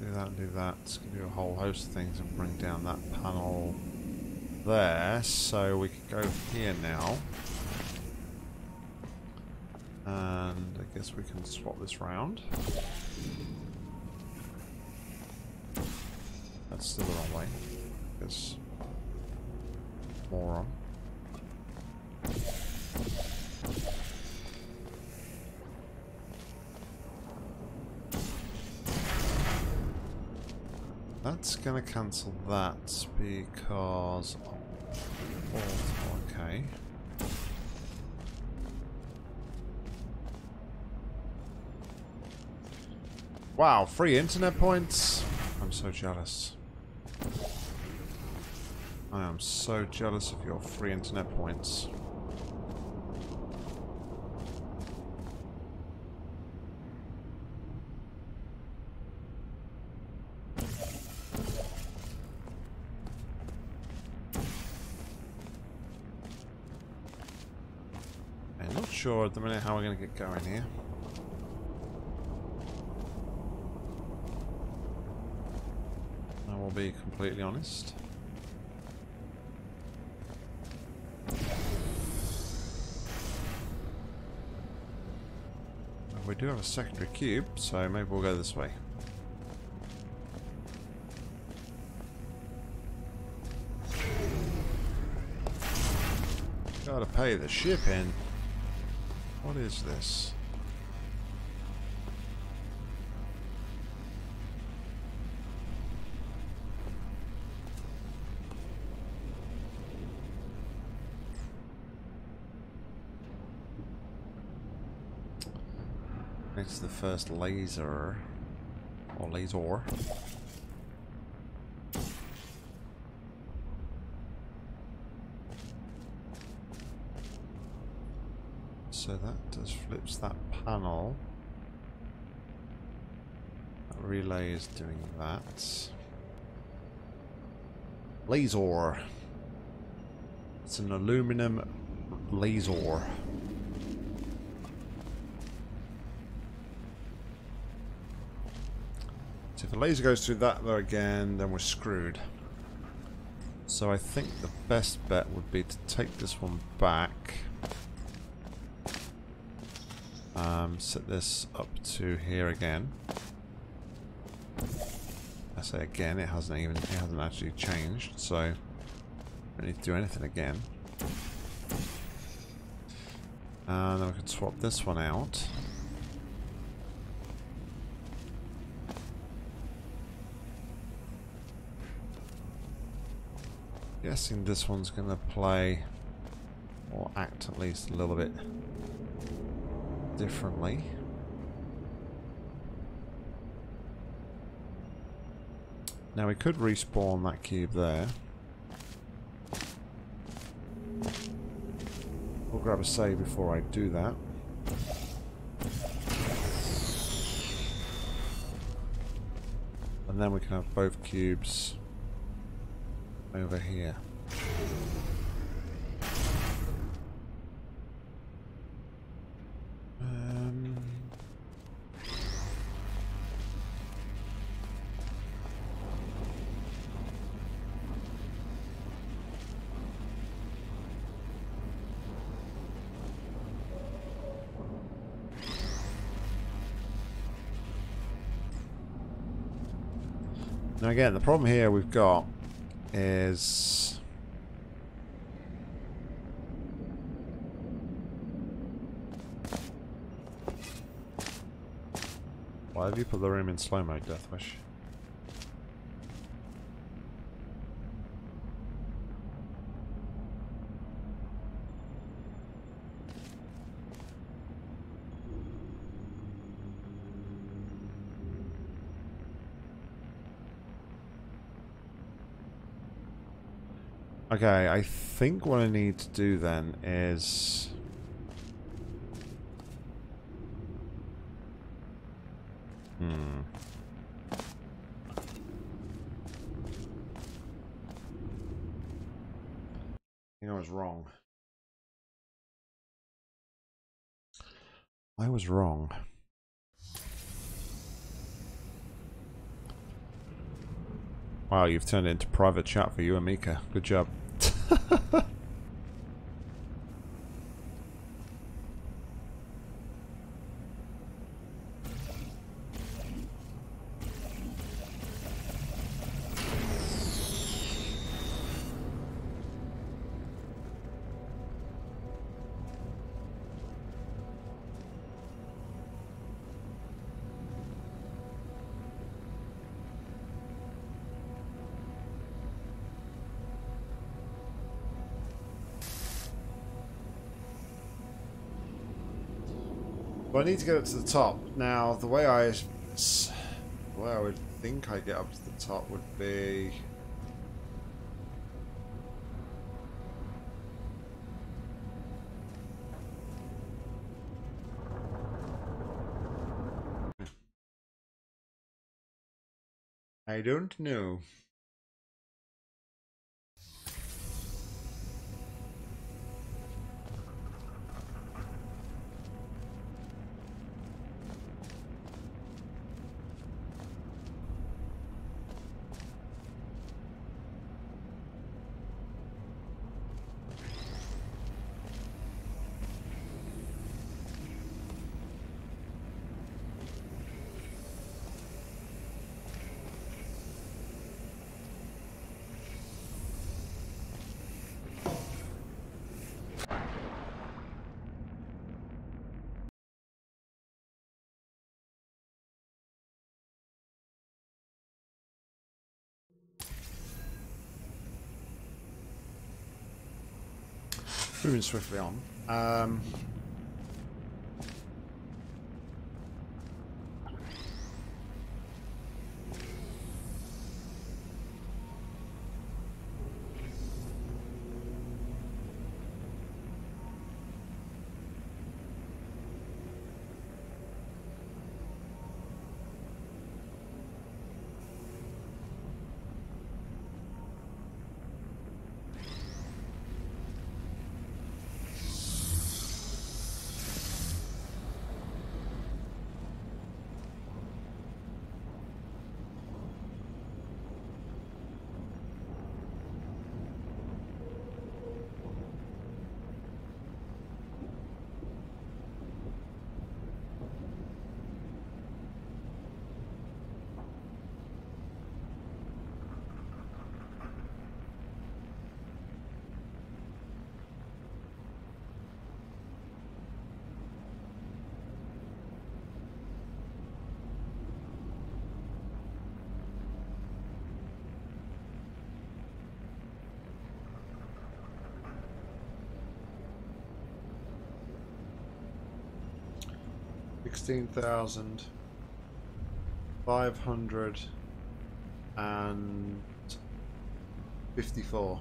Do that and do that. It's going to do a whole host of things and bring down that panel there, so we could go here now, and I guess we can swap this round. That's still the wrong way. Because moron. That's going to cancel that because... Oh, okay. Wow, free internet points. I'm so jealous. I am so jealous of your free internet points. I'm not sure at the minute how we're going to get going here. I will be completely honest. We do have a secondary cube, so maybe we'll go this way. Gotta pay the ship in. What is this? Next to the first laser, or laser. So that just flips that panel. That relay is doing that. Laser. It's an aluminum laser. So if the laser goes through that though again, then we're screwed. So I think the best bet would be to take this one back. Um, set this up to here again. I say again, it hasn't even, it hasn't actually changed, so I don't need to do anything again. And then we can swap this one out. I'm guessing this one's going to play, or act at least a little bit differently. Now we could respawn that cube there. We'll grab a save before I do that. And then we can have both cubes over here. Um, now again, the problem here we've got is why have you put the room in slow mode, Deathwish? Okay, I think what I need to do then is... Hmm. I think I was wrong. I was wrong. Wow, you've turned it into private chat for you and Mika. Good job. But I need to get up to the top. Now, the way I, the way I would think I get up to the top would be... I don't know. Moving swiftly on. Um, Sixteen thousand five hundred and fifty-four.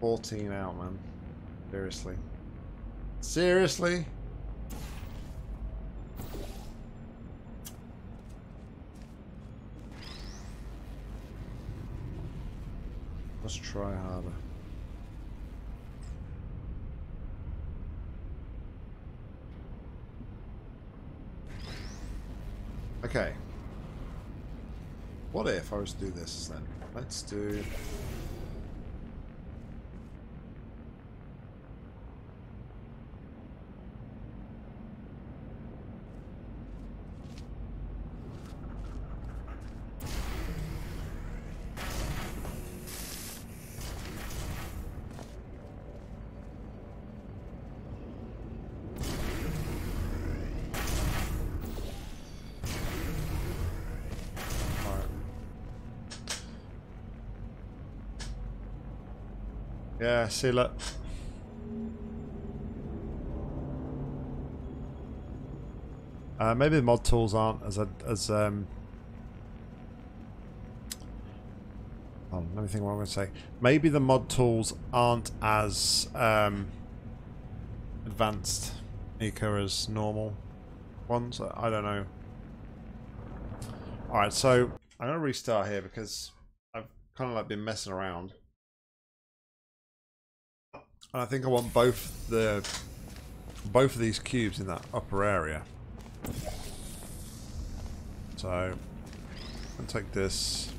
fourteen out, man. Seriously. Seriously? Let's try harder. Okay. What if I was to do this then? Let's do... Yeah, see, look. Uh, maybe the mod tools aren't as a, as um. Oh, let me think what I'm going to say. Maybe the mod tools aren't as um. advanced, Nika, as normal ones. I don't know. All right, so I'm going to restart here because I've kind of like been messing around. And I think I want both the both of these cubes in that upper area. So I'll take this.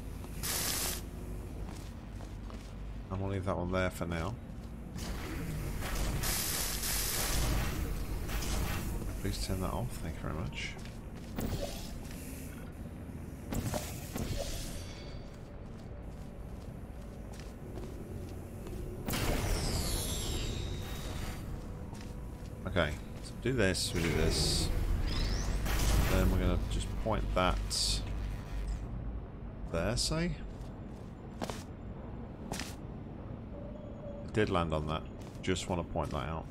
I'm gonna leave that one there for now. Please turn that off, thank you very much. Okay, so do this, we do this. Then we're gonna just point that there, say. I did land on that. Just wanna point that out.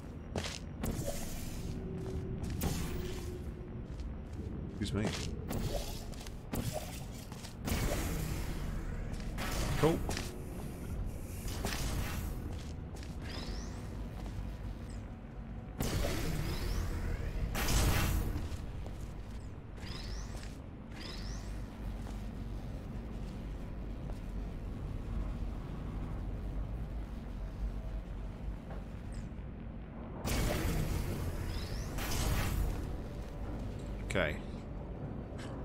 Excuse me. Cool.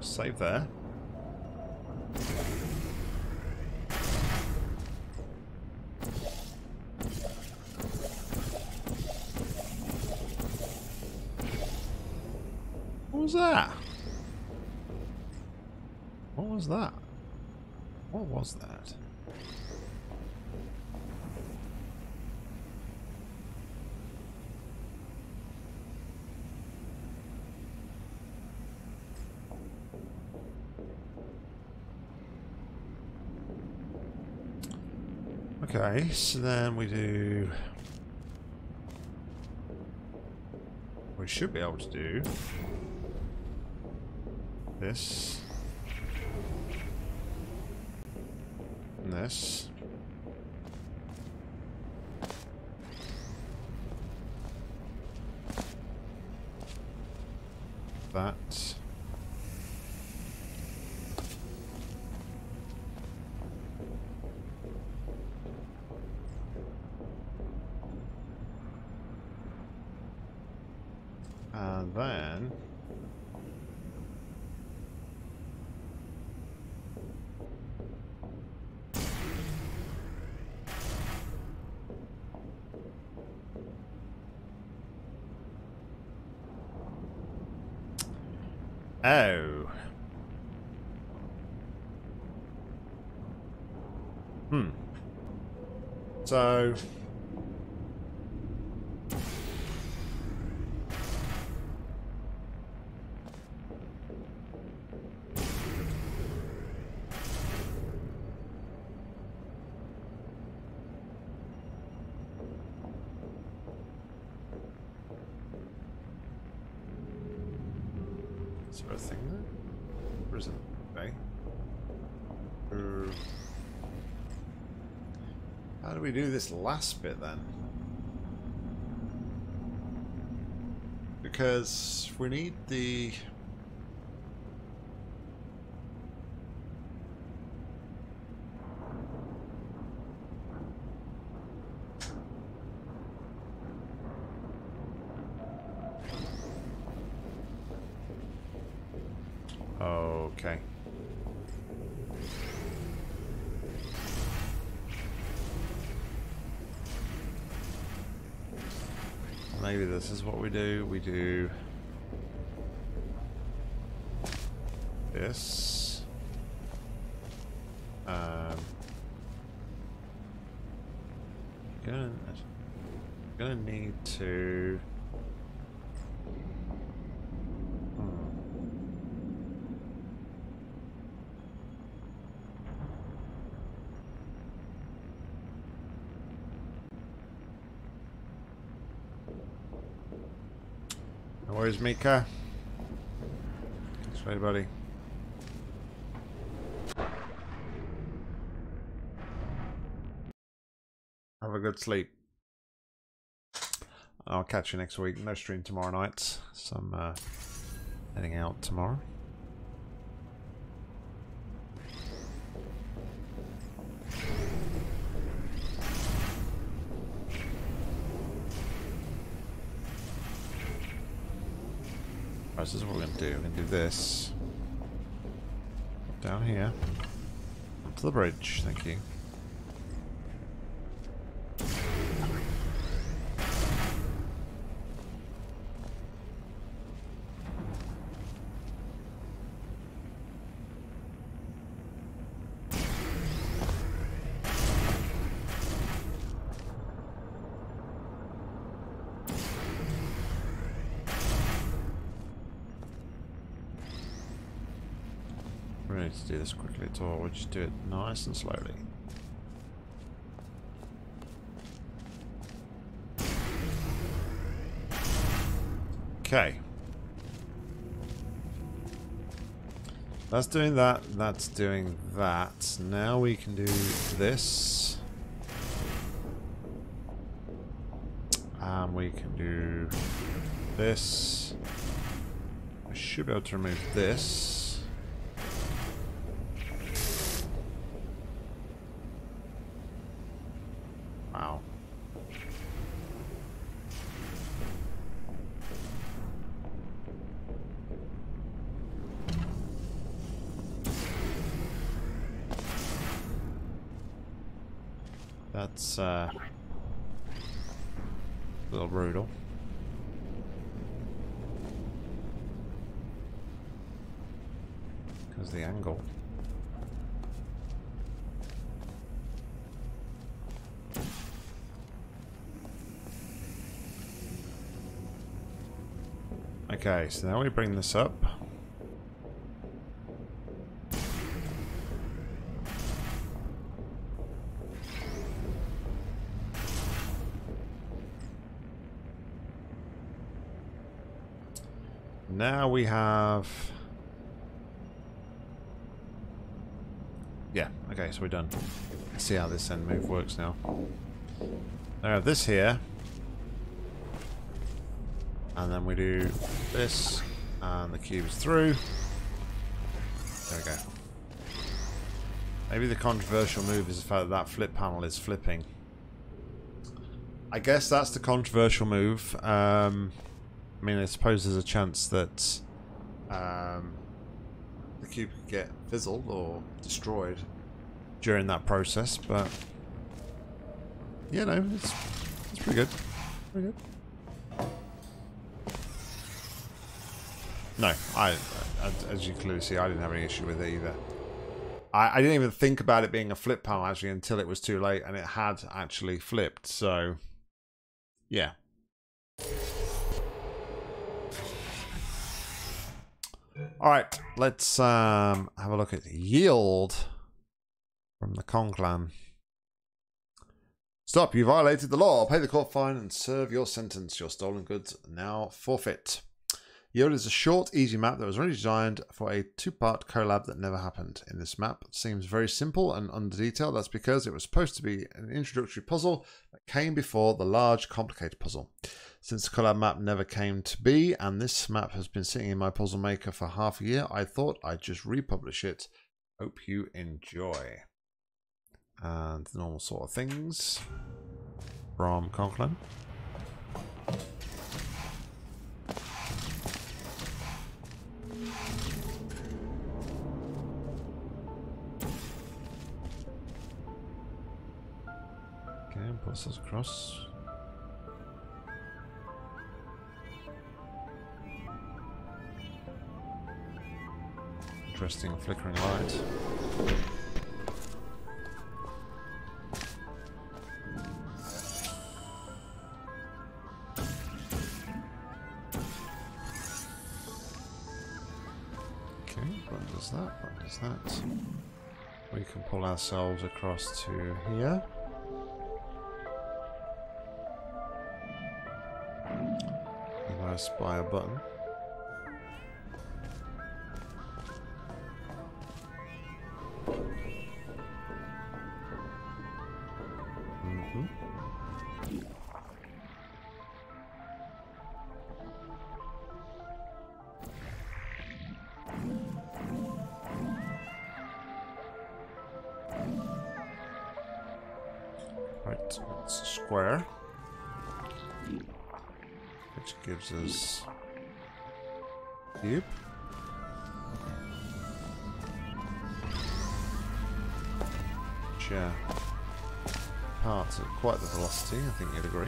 Save there. What was that? What was that? What was that? Okay, so then we do... We should be able to do... This. And this. That. Then oh hmm so do this last bit then, because we need the okay. Maybe this is what we do. We do this. Um, gonna, gonna need to. Where's Mika? That's right, buddy. Have a good sleep. I'll catch you next week. No stream tomorrow night. So I'm uh, heading out tomorrow. Right, so this is what we're going to do. We're going to do this. Down here. Up to the bridge, thank you. Do this quickly at all, we just do it nice and slowly. Okay. That's doing that, that's doing that. Now we can do this. And we can do this. I should be able to remove this. That's uh, a little brutal. Because the angle. Okay, so now we bring this up. Now we have... Yeah, okay, so we're done. Let's see how this end move works now. Now I have this here. And then we do this. And the cube's through. There we go. Maybe the controversial move is the fact that that flip panel is flipping. I guess that's the controversial move. Um... I mean, I suppose there's a chance that um, the cube could get fizzled or destroyed during that process, but yeah, no, it's, it's pretty good. Pretty good. No, I, I, as you clearly see, I didn't have any issue with it either. I, I didn't even think about it being a flip panel actually until it was too late, and it had actually flipped. So, yeah. Alright, let's um, have a look at Yield from the Konklan. Stop, you violated the law. Pay the court fine and serve your sentence. Your stolen goods now forfeit. Yield is a short, easy map that was originally designed for a two-part collab that never happened. In this map, it seems very simple and under detail. That's because it was supposed to be an introductory puzzle that came before the large, complicated puzzle. Since the collab map never came to be, and this map has been sitting in my puzzle maker for half a year, I thought I'd just republish it. Hope you enjoy. And the normal sort of things from Conkland. Okay, and pass this across. Interesting flickering light. Okay, what does that? What does that? We can pull ourselves across to here. And I spy a button. cube. Which uh, parts at quite the velocity, I think you'd agree.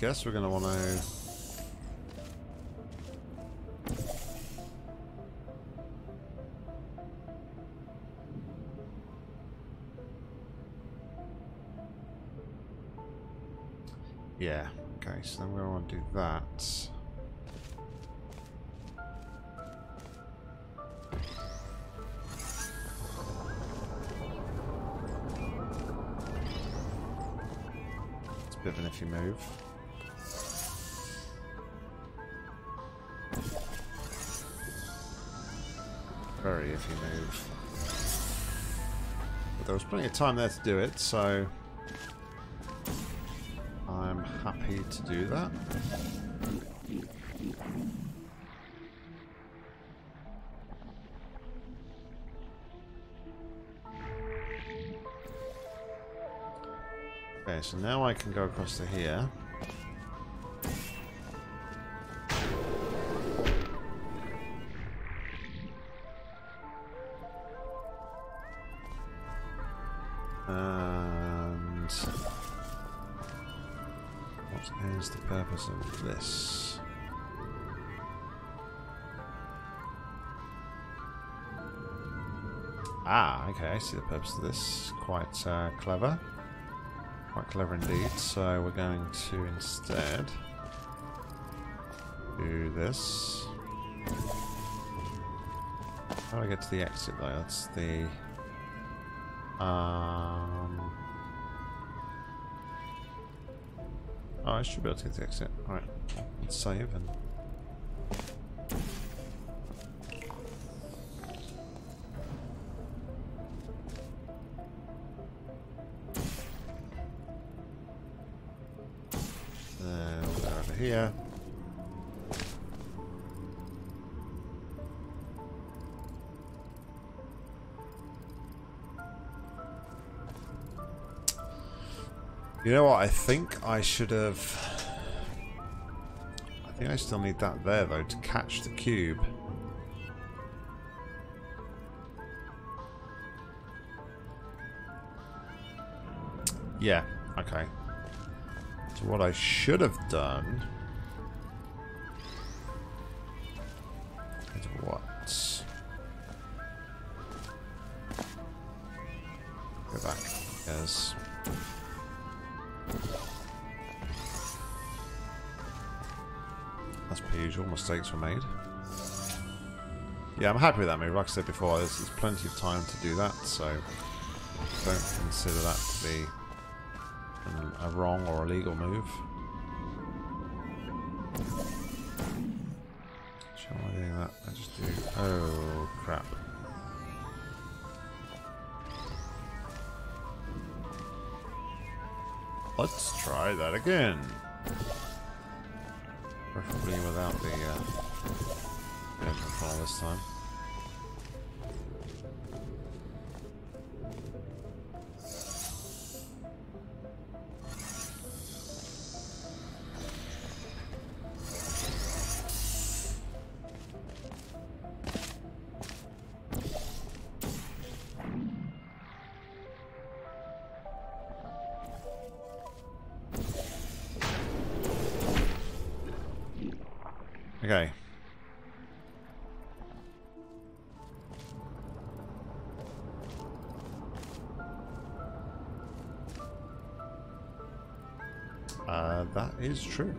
Guess we're going to want to yeah, okay, so then we're going to want to do that. It's a bit of an iffy move. Very iffy move. But there was plenty of time there to do it, so I'm happy to do that. Okay, so now I can go across to here. Of this. Ah, okay, I see the purpose of this. Quite uh, clever. Quite clever indeed. So we're going to instead do this. How do I get to the exit though? That's the... Um... Oh, I should be able to get the exit. Alright, let's save and... Then we'll go over here. You know what, I think I should have... I think I still need that there, though, to catch the cube. Yeah, okay. So what I should have done... is what? Go back, yes. As per usual, mistakes were made. Yeah, I'm happy with that move. Like I said before, there's, there's plenty of time to do that, so don't consider that to be an, a wrong or illegal move. Shall I do that? I just do... Oh, crap. Let's try that again. Preferably without the uh, air control this time. Okay. Uh, that is true.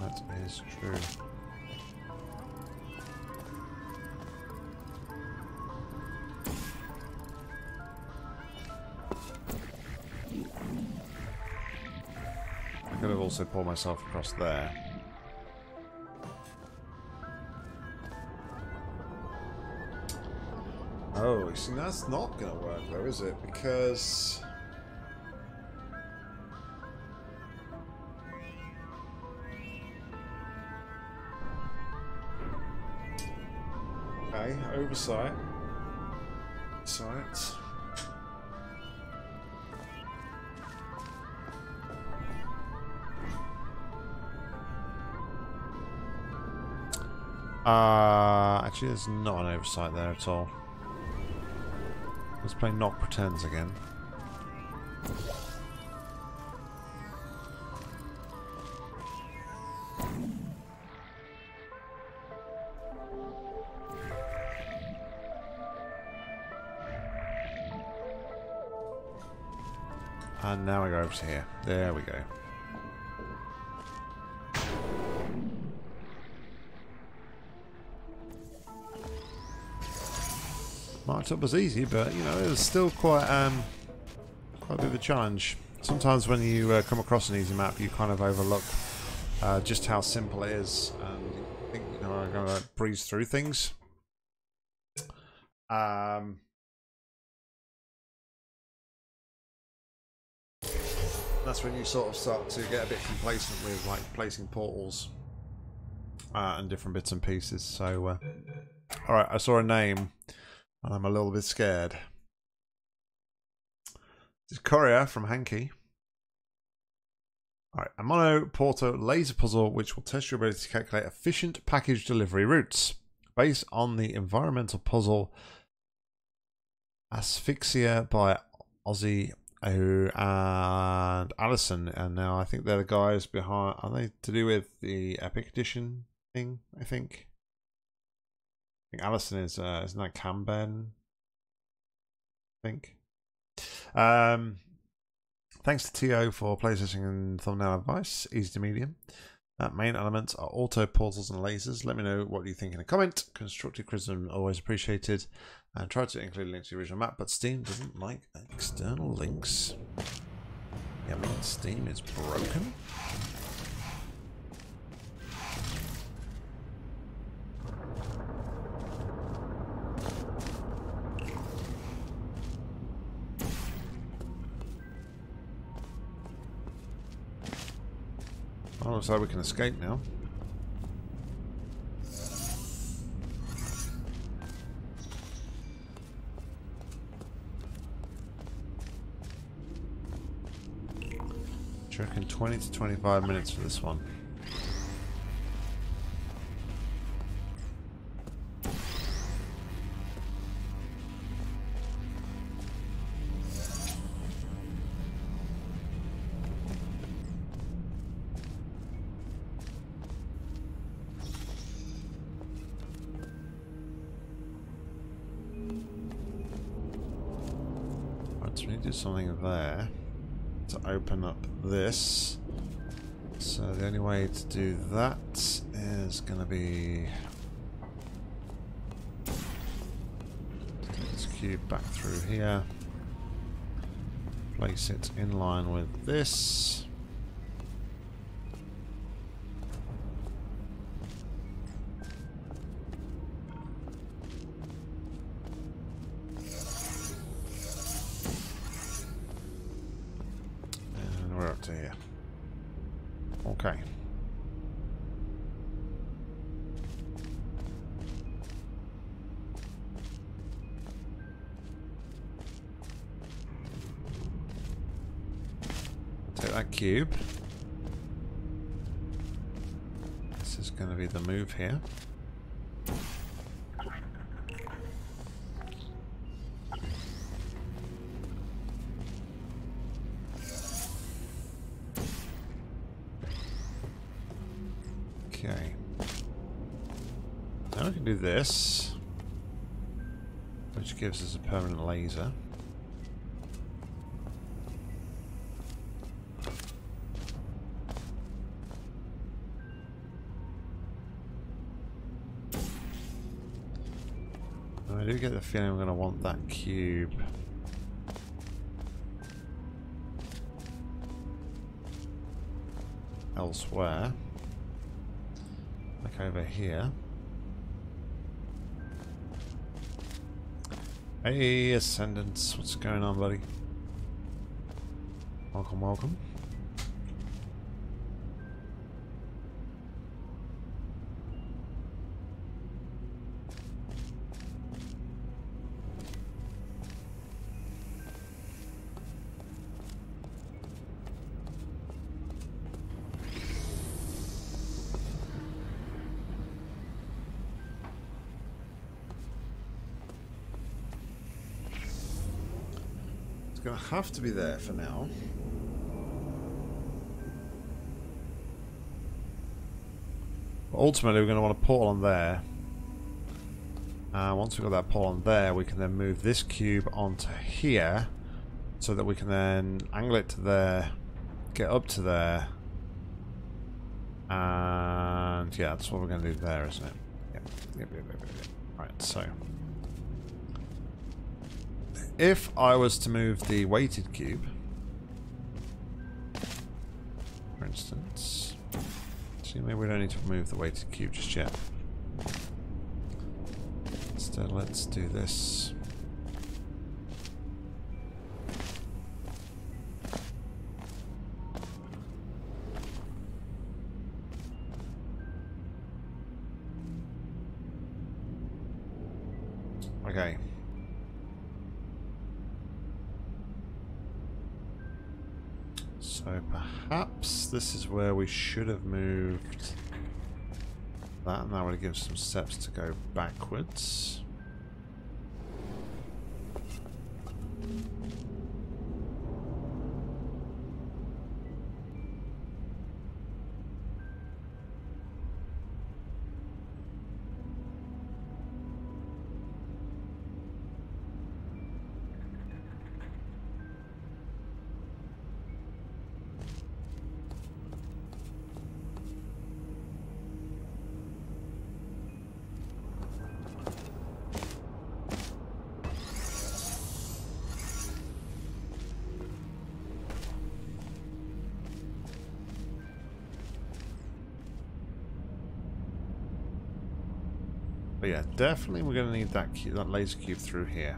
That is true. I could have also pulled myself across there. Oh, see, that's not going to work though, is it? Because... okay, oversight. Oversight. Uh, actually, there's not an oversight there at all. Let's play Not Pretends again. And now I go over to here. There we go. Marked up was easy, but you know it was still quite um, quite a bit of a challenge. Sometimes when you uh, come across an easy map, you kind of overlook uh, just how simple it is, and you think you know I'm gonna like, breeze through things. Um, that's when you sort of start to get a bit complacent with like placing portals uh, and different bits and pieces. So, uh, all right, I saw a name. And I'm a little bit scared. This is Courier from Hanky. Alright, a Mono Porto laser puzzle which will test your ability to calculate efficient package delivery routes. Based on the environmental puzzle Asphyxia by Aussie and Allison. And now I think they're the guys behind... are they to do with the Epic Edition thing, I think? I think Allison is, uh, isn't that Camben? I think. Um, thanks to T O for PlayStation and thumbnail advice. Easy to medium. Uh, main elements are auto portals and lasers. Let me know what you think in a comment. Constructive criticism always appreciated. And try to include links to the original map, but Steam doesn't like external links. Yeah, I mean, Steam is broken. Oh, so we can escape now. I reckon twenty to twenty-five minutes for this one. Something there to open up this, so the only way to do that is going to be to take this cube back through here, place it in line with this. Cube. This is going to be the move here. Okay. Now we can do this, which gives us a permanent laser. I do get the feeling I'm going to want that cube. Elsewhere. Like over here. Hey, Ascendance, what's going on, buddy? Welcome, welcome. Have to be there for now. But ultimately, we're going to want to portal on there. Uh, once we've got that portal on there, we can then move this cube onto here so that we can then angle it to there, get up to there. And yeah, that's what we're going to do there, isn't it? Yep, yep, yep, yep, yep, yep. Right, so. If I was to move the weighted cube, for instance, see, maybe we don't need to move the weighted cube just yet. Instead, let's do this. Okay. So perhaps this is where we should have moved that, and that would give some steps to go backwards. Yeah, definitely we're going to need that cube, that laser cube through here.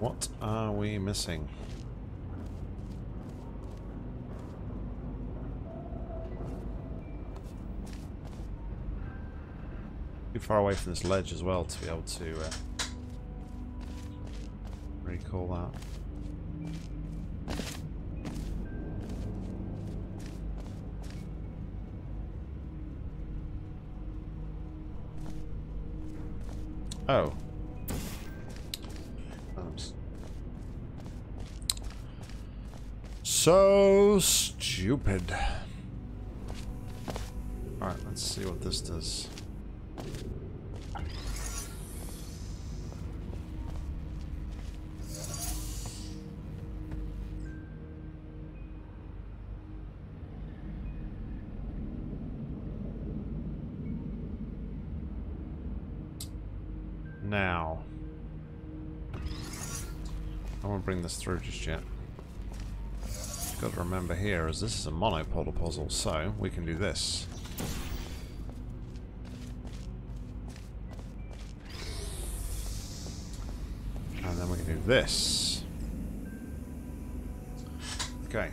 What are we missing? Too far away from this ledge as well to be able to uh, recall that. Oh. So stupid. Alright, let's see what this does. Now, I won't bring this through just yet. Got to remember here is this is a monopodal puzzle, so we can do this. And then we can do this. Okay.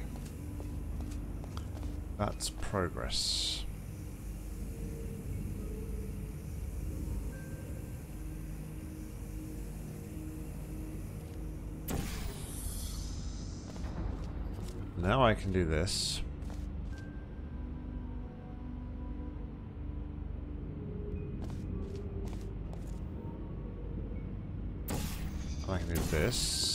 That's progress. Now I can do this. can do this.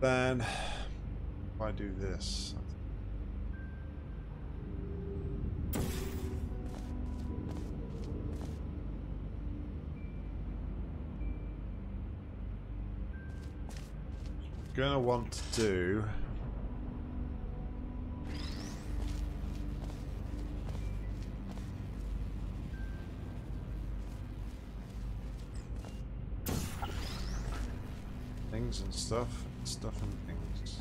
Then, if I do this, I'm gonna want to do. Things and stuff. Stuff and things.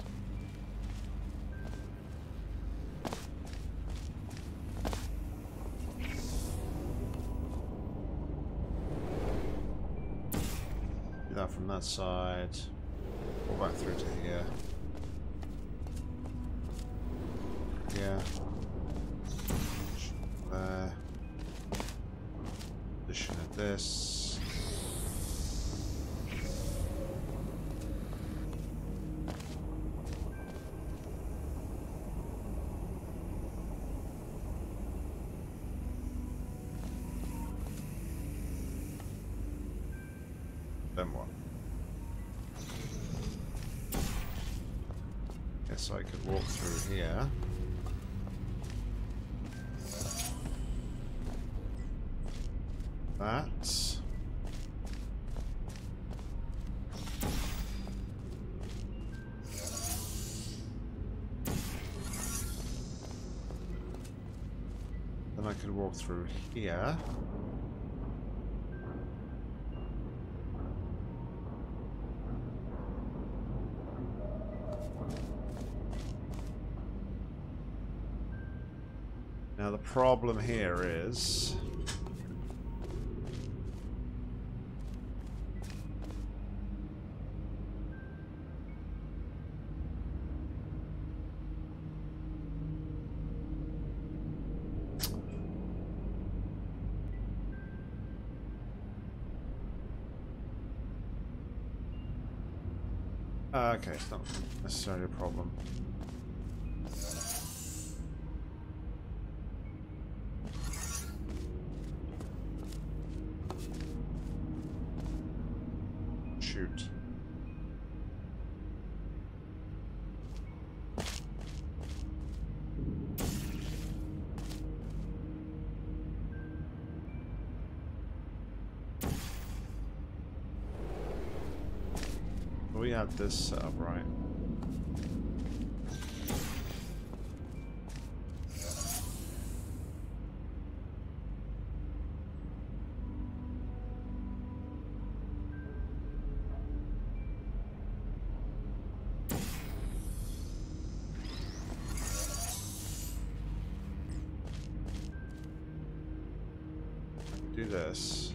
Do that from that side. Go back through to here. Yeah. There. Position of this. Yeah. That. Then I could walk through here. Problem here is uh, okay, it's not necessarily a problem. This set up right. Do this.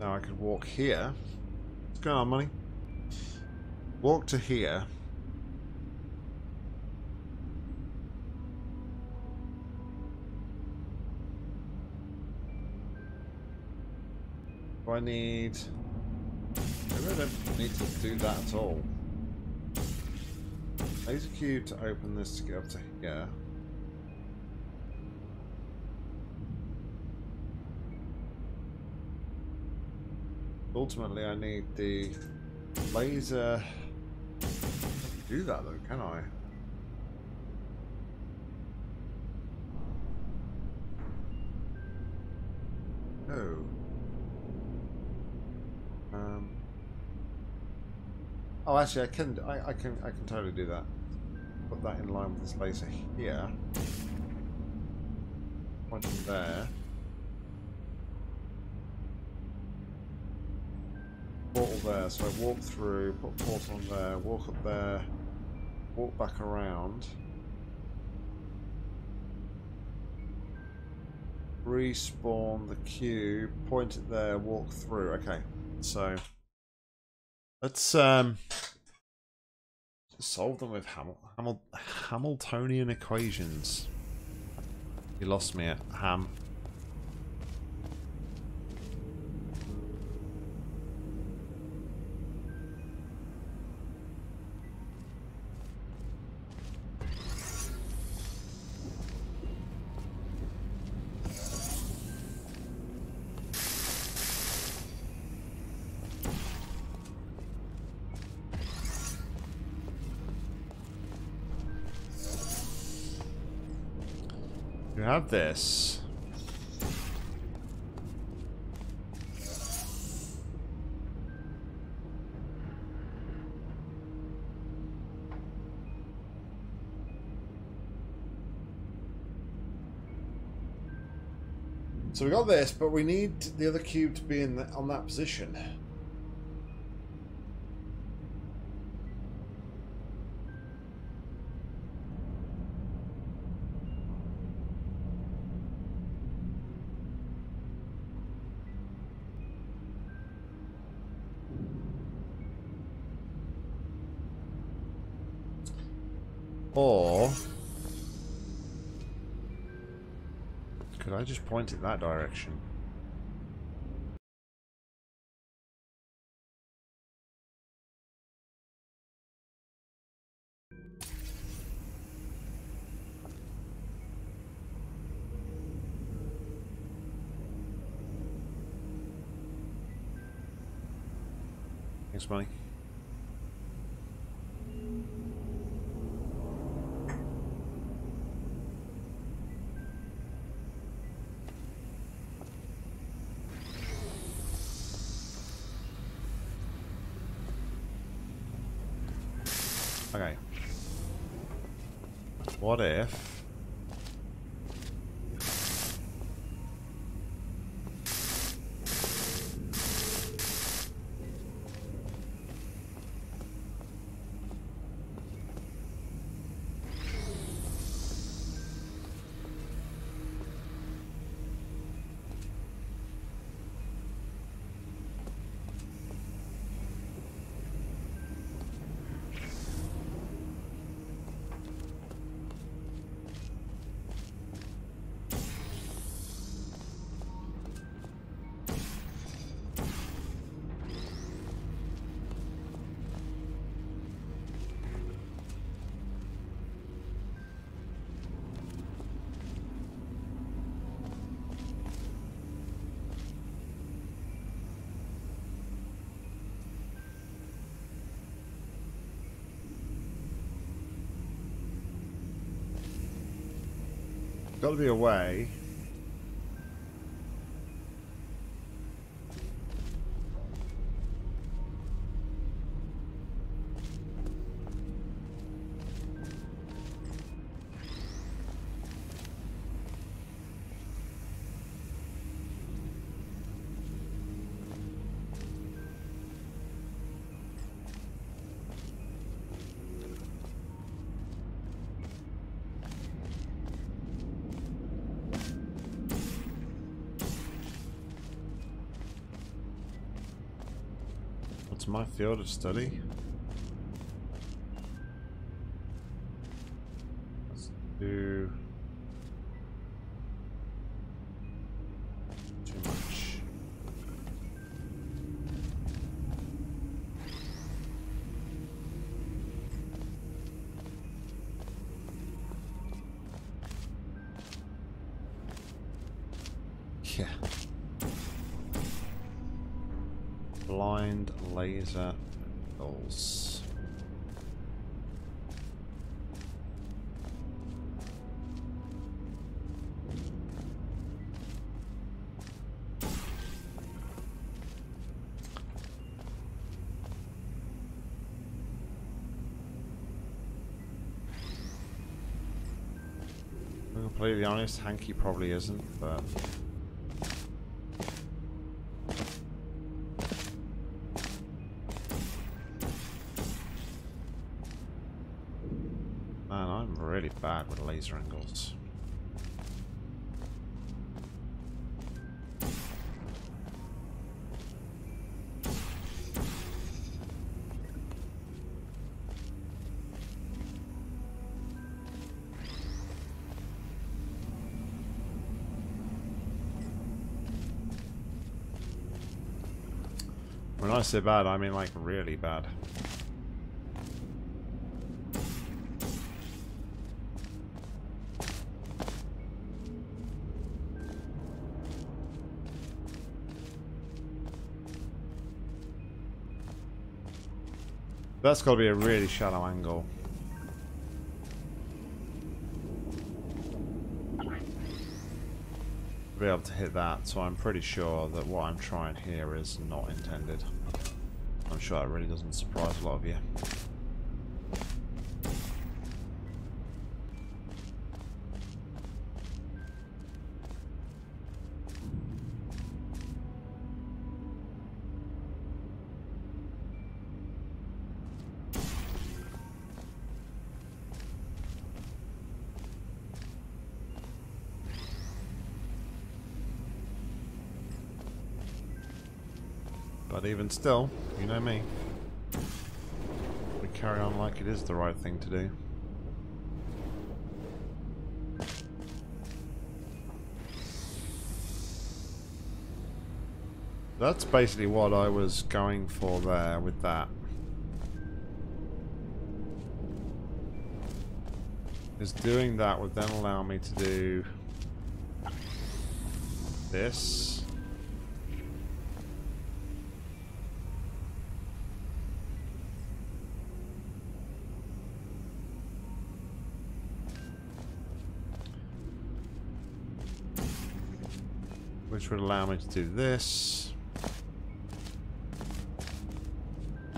Now I could walk here. What's going on, money? Walk to here. Do I need... I really don't need to do that at all. Laser cube to open this to get up to here. Ultimately, I need the laser. I can't do that though, can I? No. Um. Oh, actually, I can. I, I can. I can totally do that. Put that in line with this laser here. Point from there. Portal there. So I walk through, put portal on there, walk up there, walk back around, respawn the cube, point it there, walk through. Okay, so let's um solve them with Hamil Hamil Hamiltonian equations. You lost me at Ham. Have this. So we got this, but we need the other cube to be in the, on that position. Or could I just point it that direction? Thanks, Mike. Okay. What if got to be a way. My field of study. Let's do too much. Yeah. Blind laser goals. I'm completely honest, Hanky probably isn't, but... bad with laser angles. When I say bad, I mean like really bad. That's got to be a really shallow angle. To be able to hit that, so I'm pretty sure that what I'm trying here is not intended. I'm sure that really doesn't surprise a lot of you. But even still, you know me, we carry on like it is the right thing to do. That's basically what I was going for there with that. Is doing that would then allow me to do this. Which would allow me to do this.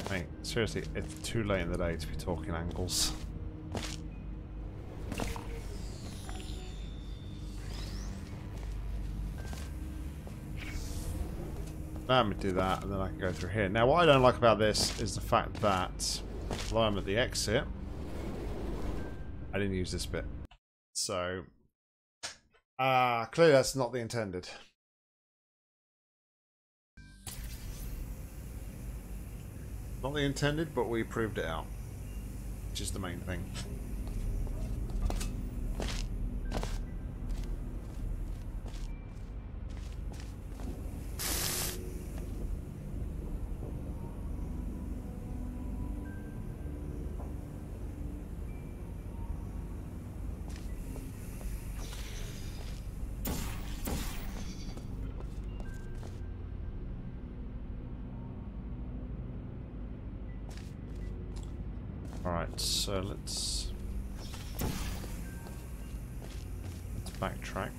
Hey, seriously, it's too late in the day to be talking angles. Let me do that, and then I can go through here. Now, what I don't like about this is the fact that while I'm at the exit, I didn't use this bit. So, uh, clearly that's not the intended. Not the intended, but we proved it out, which is the main thing. Alright, so let's, let's backtrack.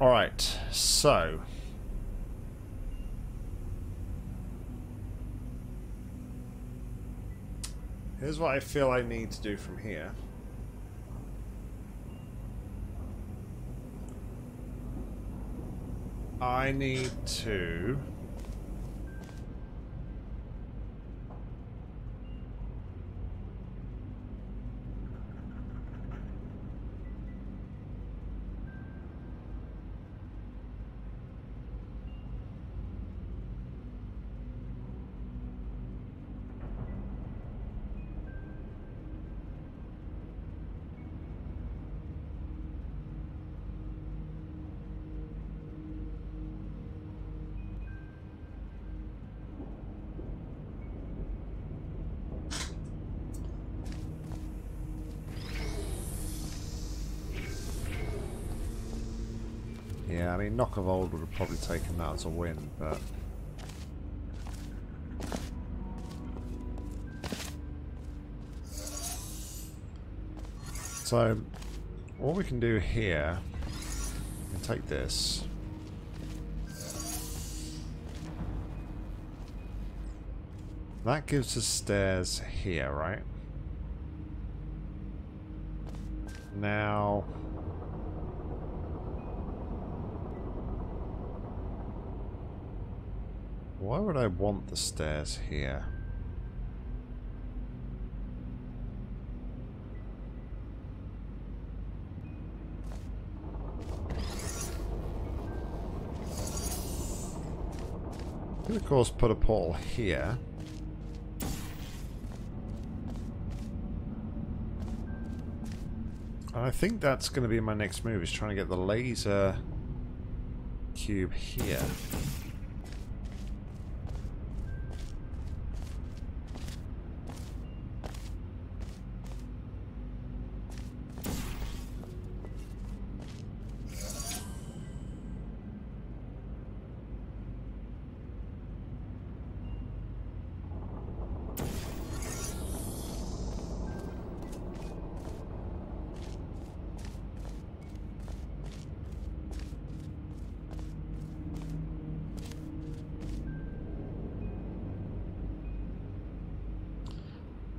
Alright, so here's what I feel I need to do from here. I need to Yeah, I mean, Knock of Old would have probably taken that as a win, but... So, what we can do here, we can take this. That gives us stairs here, right? Now... Why would I want the stairs here? I could, of course, put a portal here. And I think that's going to be my next move, is trying to get the laser cube here.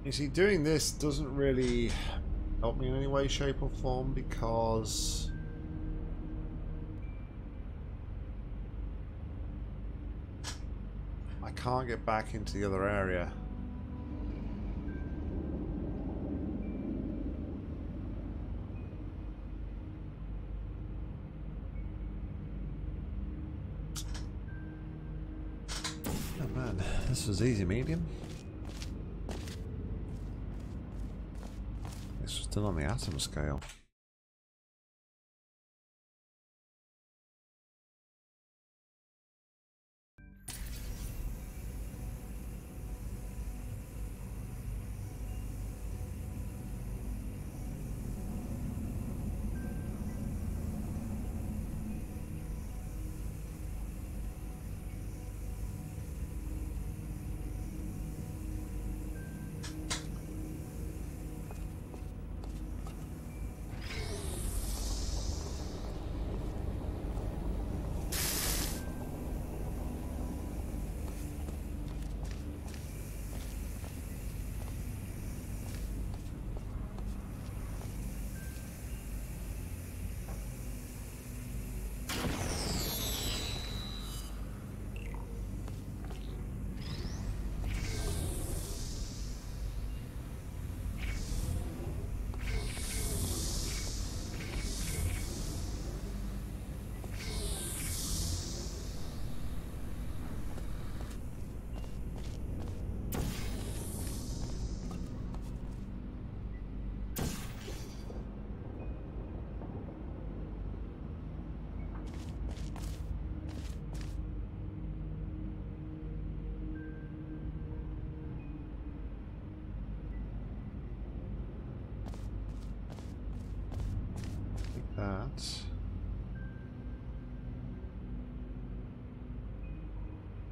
You see, doing this doesn't really help me in any way, shape or form, because I can't get back into the other area. Oh man, this was easy medium. Still on the atom scale.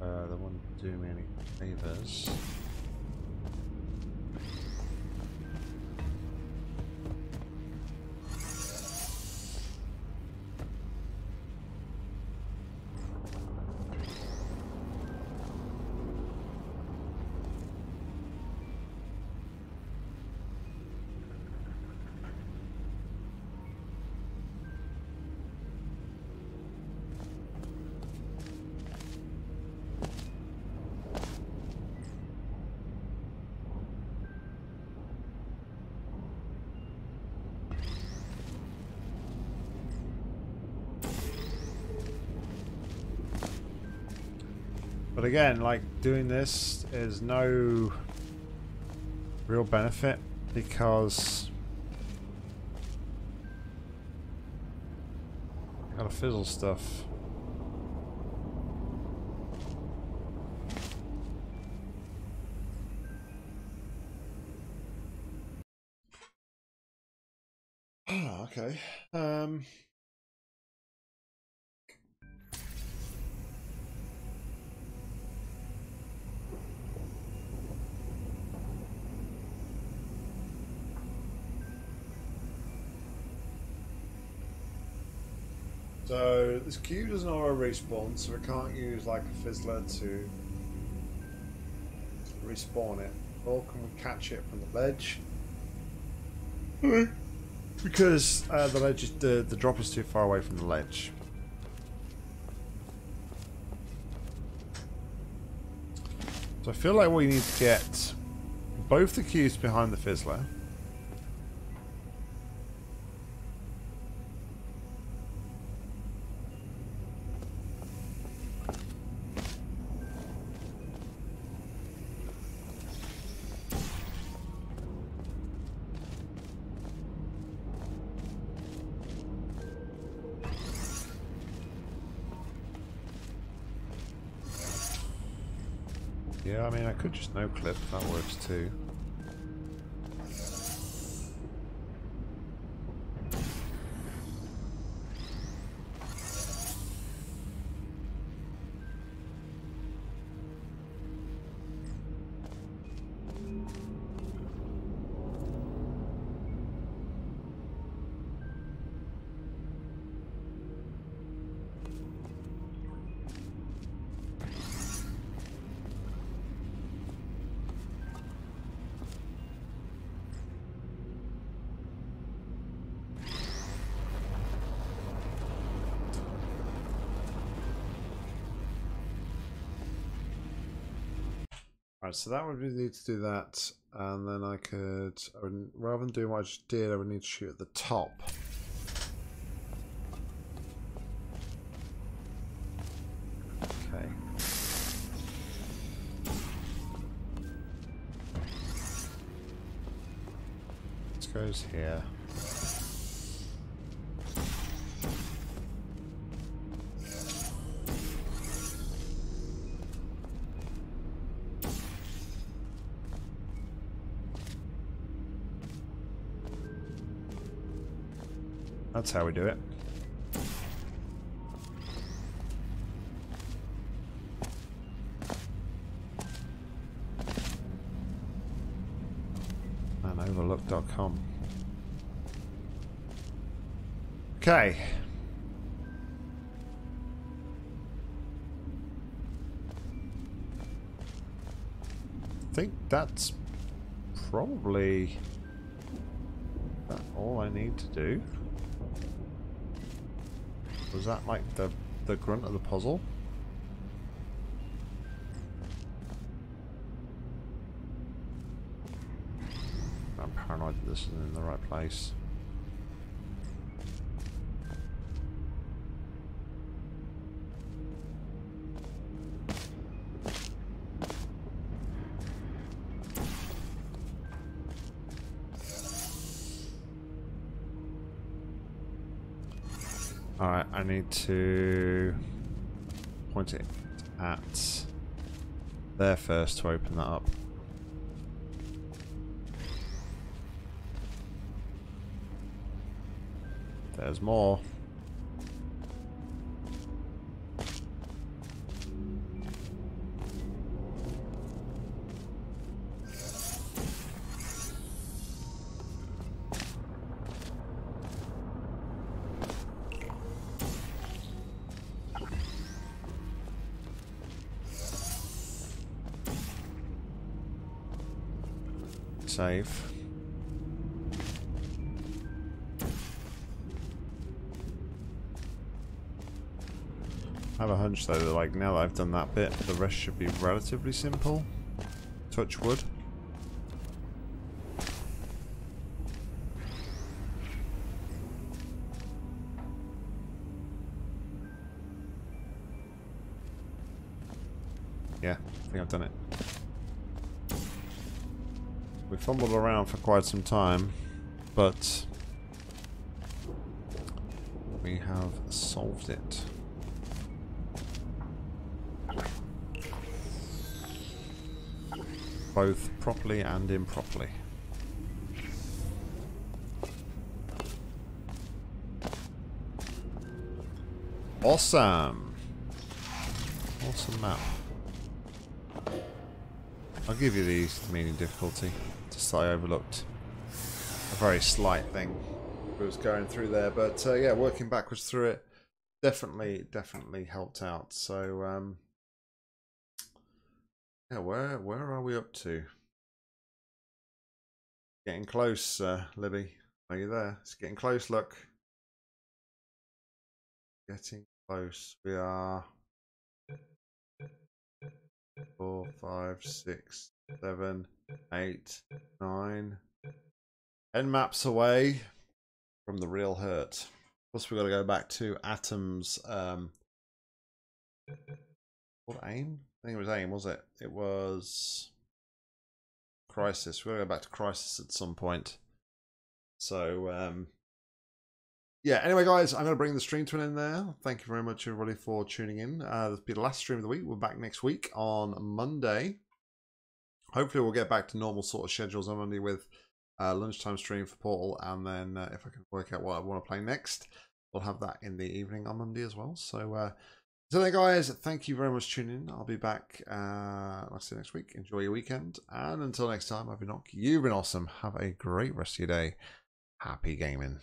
Uh, they wouldn't do me any favors. But again, like, doing this is no real benefit because I gotta fizzle stuff. Oh, okay. Um So this cube doesn't auto respawn, so we can't use like a fizzler to respawn it. Or can we catch it from the ledge? Okay. Because uh, the ledge is, the the drop is too far away from the ledge. So I feel like we need to get both the cubes behind the fizzler. Yeah, I mean, I could just no-clip, that works too. So that would need to do that, and then I could, I would, rather than doing what I just did, I would need to shoot at the top. Okay. This goes here. That's how we do it. And overlook dot com. Okay. I think that's probably about all I need to do. Was that like the, the grunt of the puzzle? I'm paranoid that this isn't in the right place. I need to point it at there first to open that up. There's more. Save. I have a hunch though that like now that I've done that bit, the rest should be relatively simple. Touch wood. Yeah, I think I've done it. We fumbled around for quite some time, but we have solved it. Both properly and improperly. Awesome! Awesome map. I'll give you these to medium difficulty. Just I overlooked a very slight thing that was going through there, but uh, yeah, working backwards through it definitely, definitely helped out. So, um, yeah, where where are we up to? Getting close, uh, Libby. Are you there? It's getting close. Look, getting close. We are four, five, six, seven, eight, nine, ten maps away from the real hurt. Plus, we've got to go back to Atom's. Um, what aim? I think it was aim, was it? It was Crisis. We're going to go back to Crisis at some point. So, um, yeah. Anyway, guys, I'm going to bring the stream to an end there. Thank you very much, everybody, for tuning in. Uh, this will be the last stream of the week. We're back next week on Monday. Hopefully, we'll get back to normal sort of schedules. I'm only with uh, lunchtime stream for Portal, and then uh, if I can work out what I want to play next, we'll have that in the evening on Monday as well. So, uh, so there, guys. Thank you very much for tuning in. I'll be back, uh, like I said, next week. Enjoy your weekend, and until next time, I've been Nock. You've been awesome. Have a great rest of your day. Happy gaming.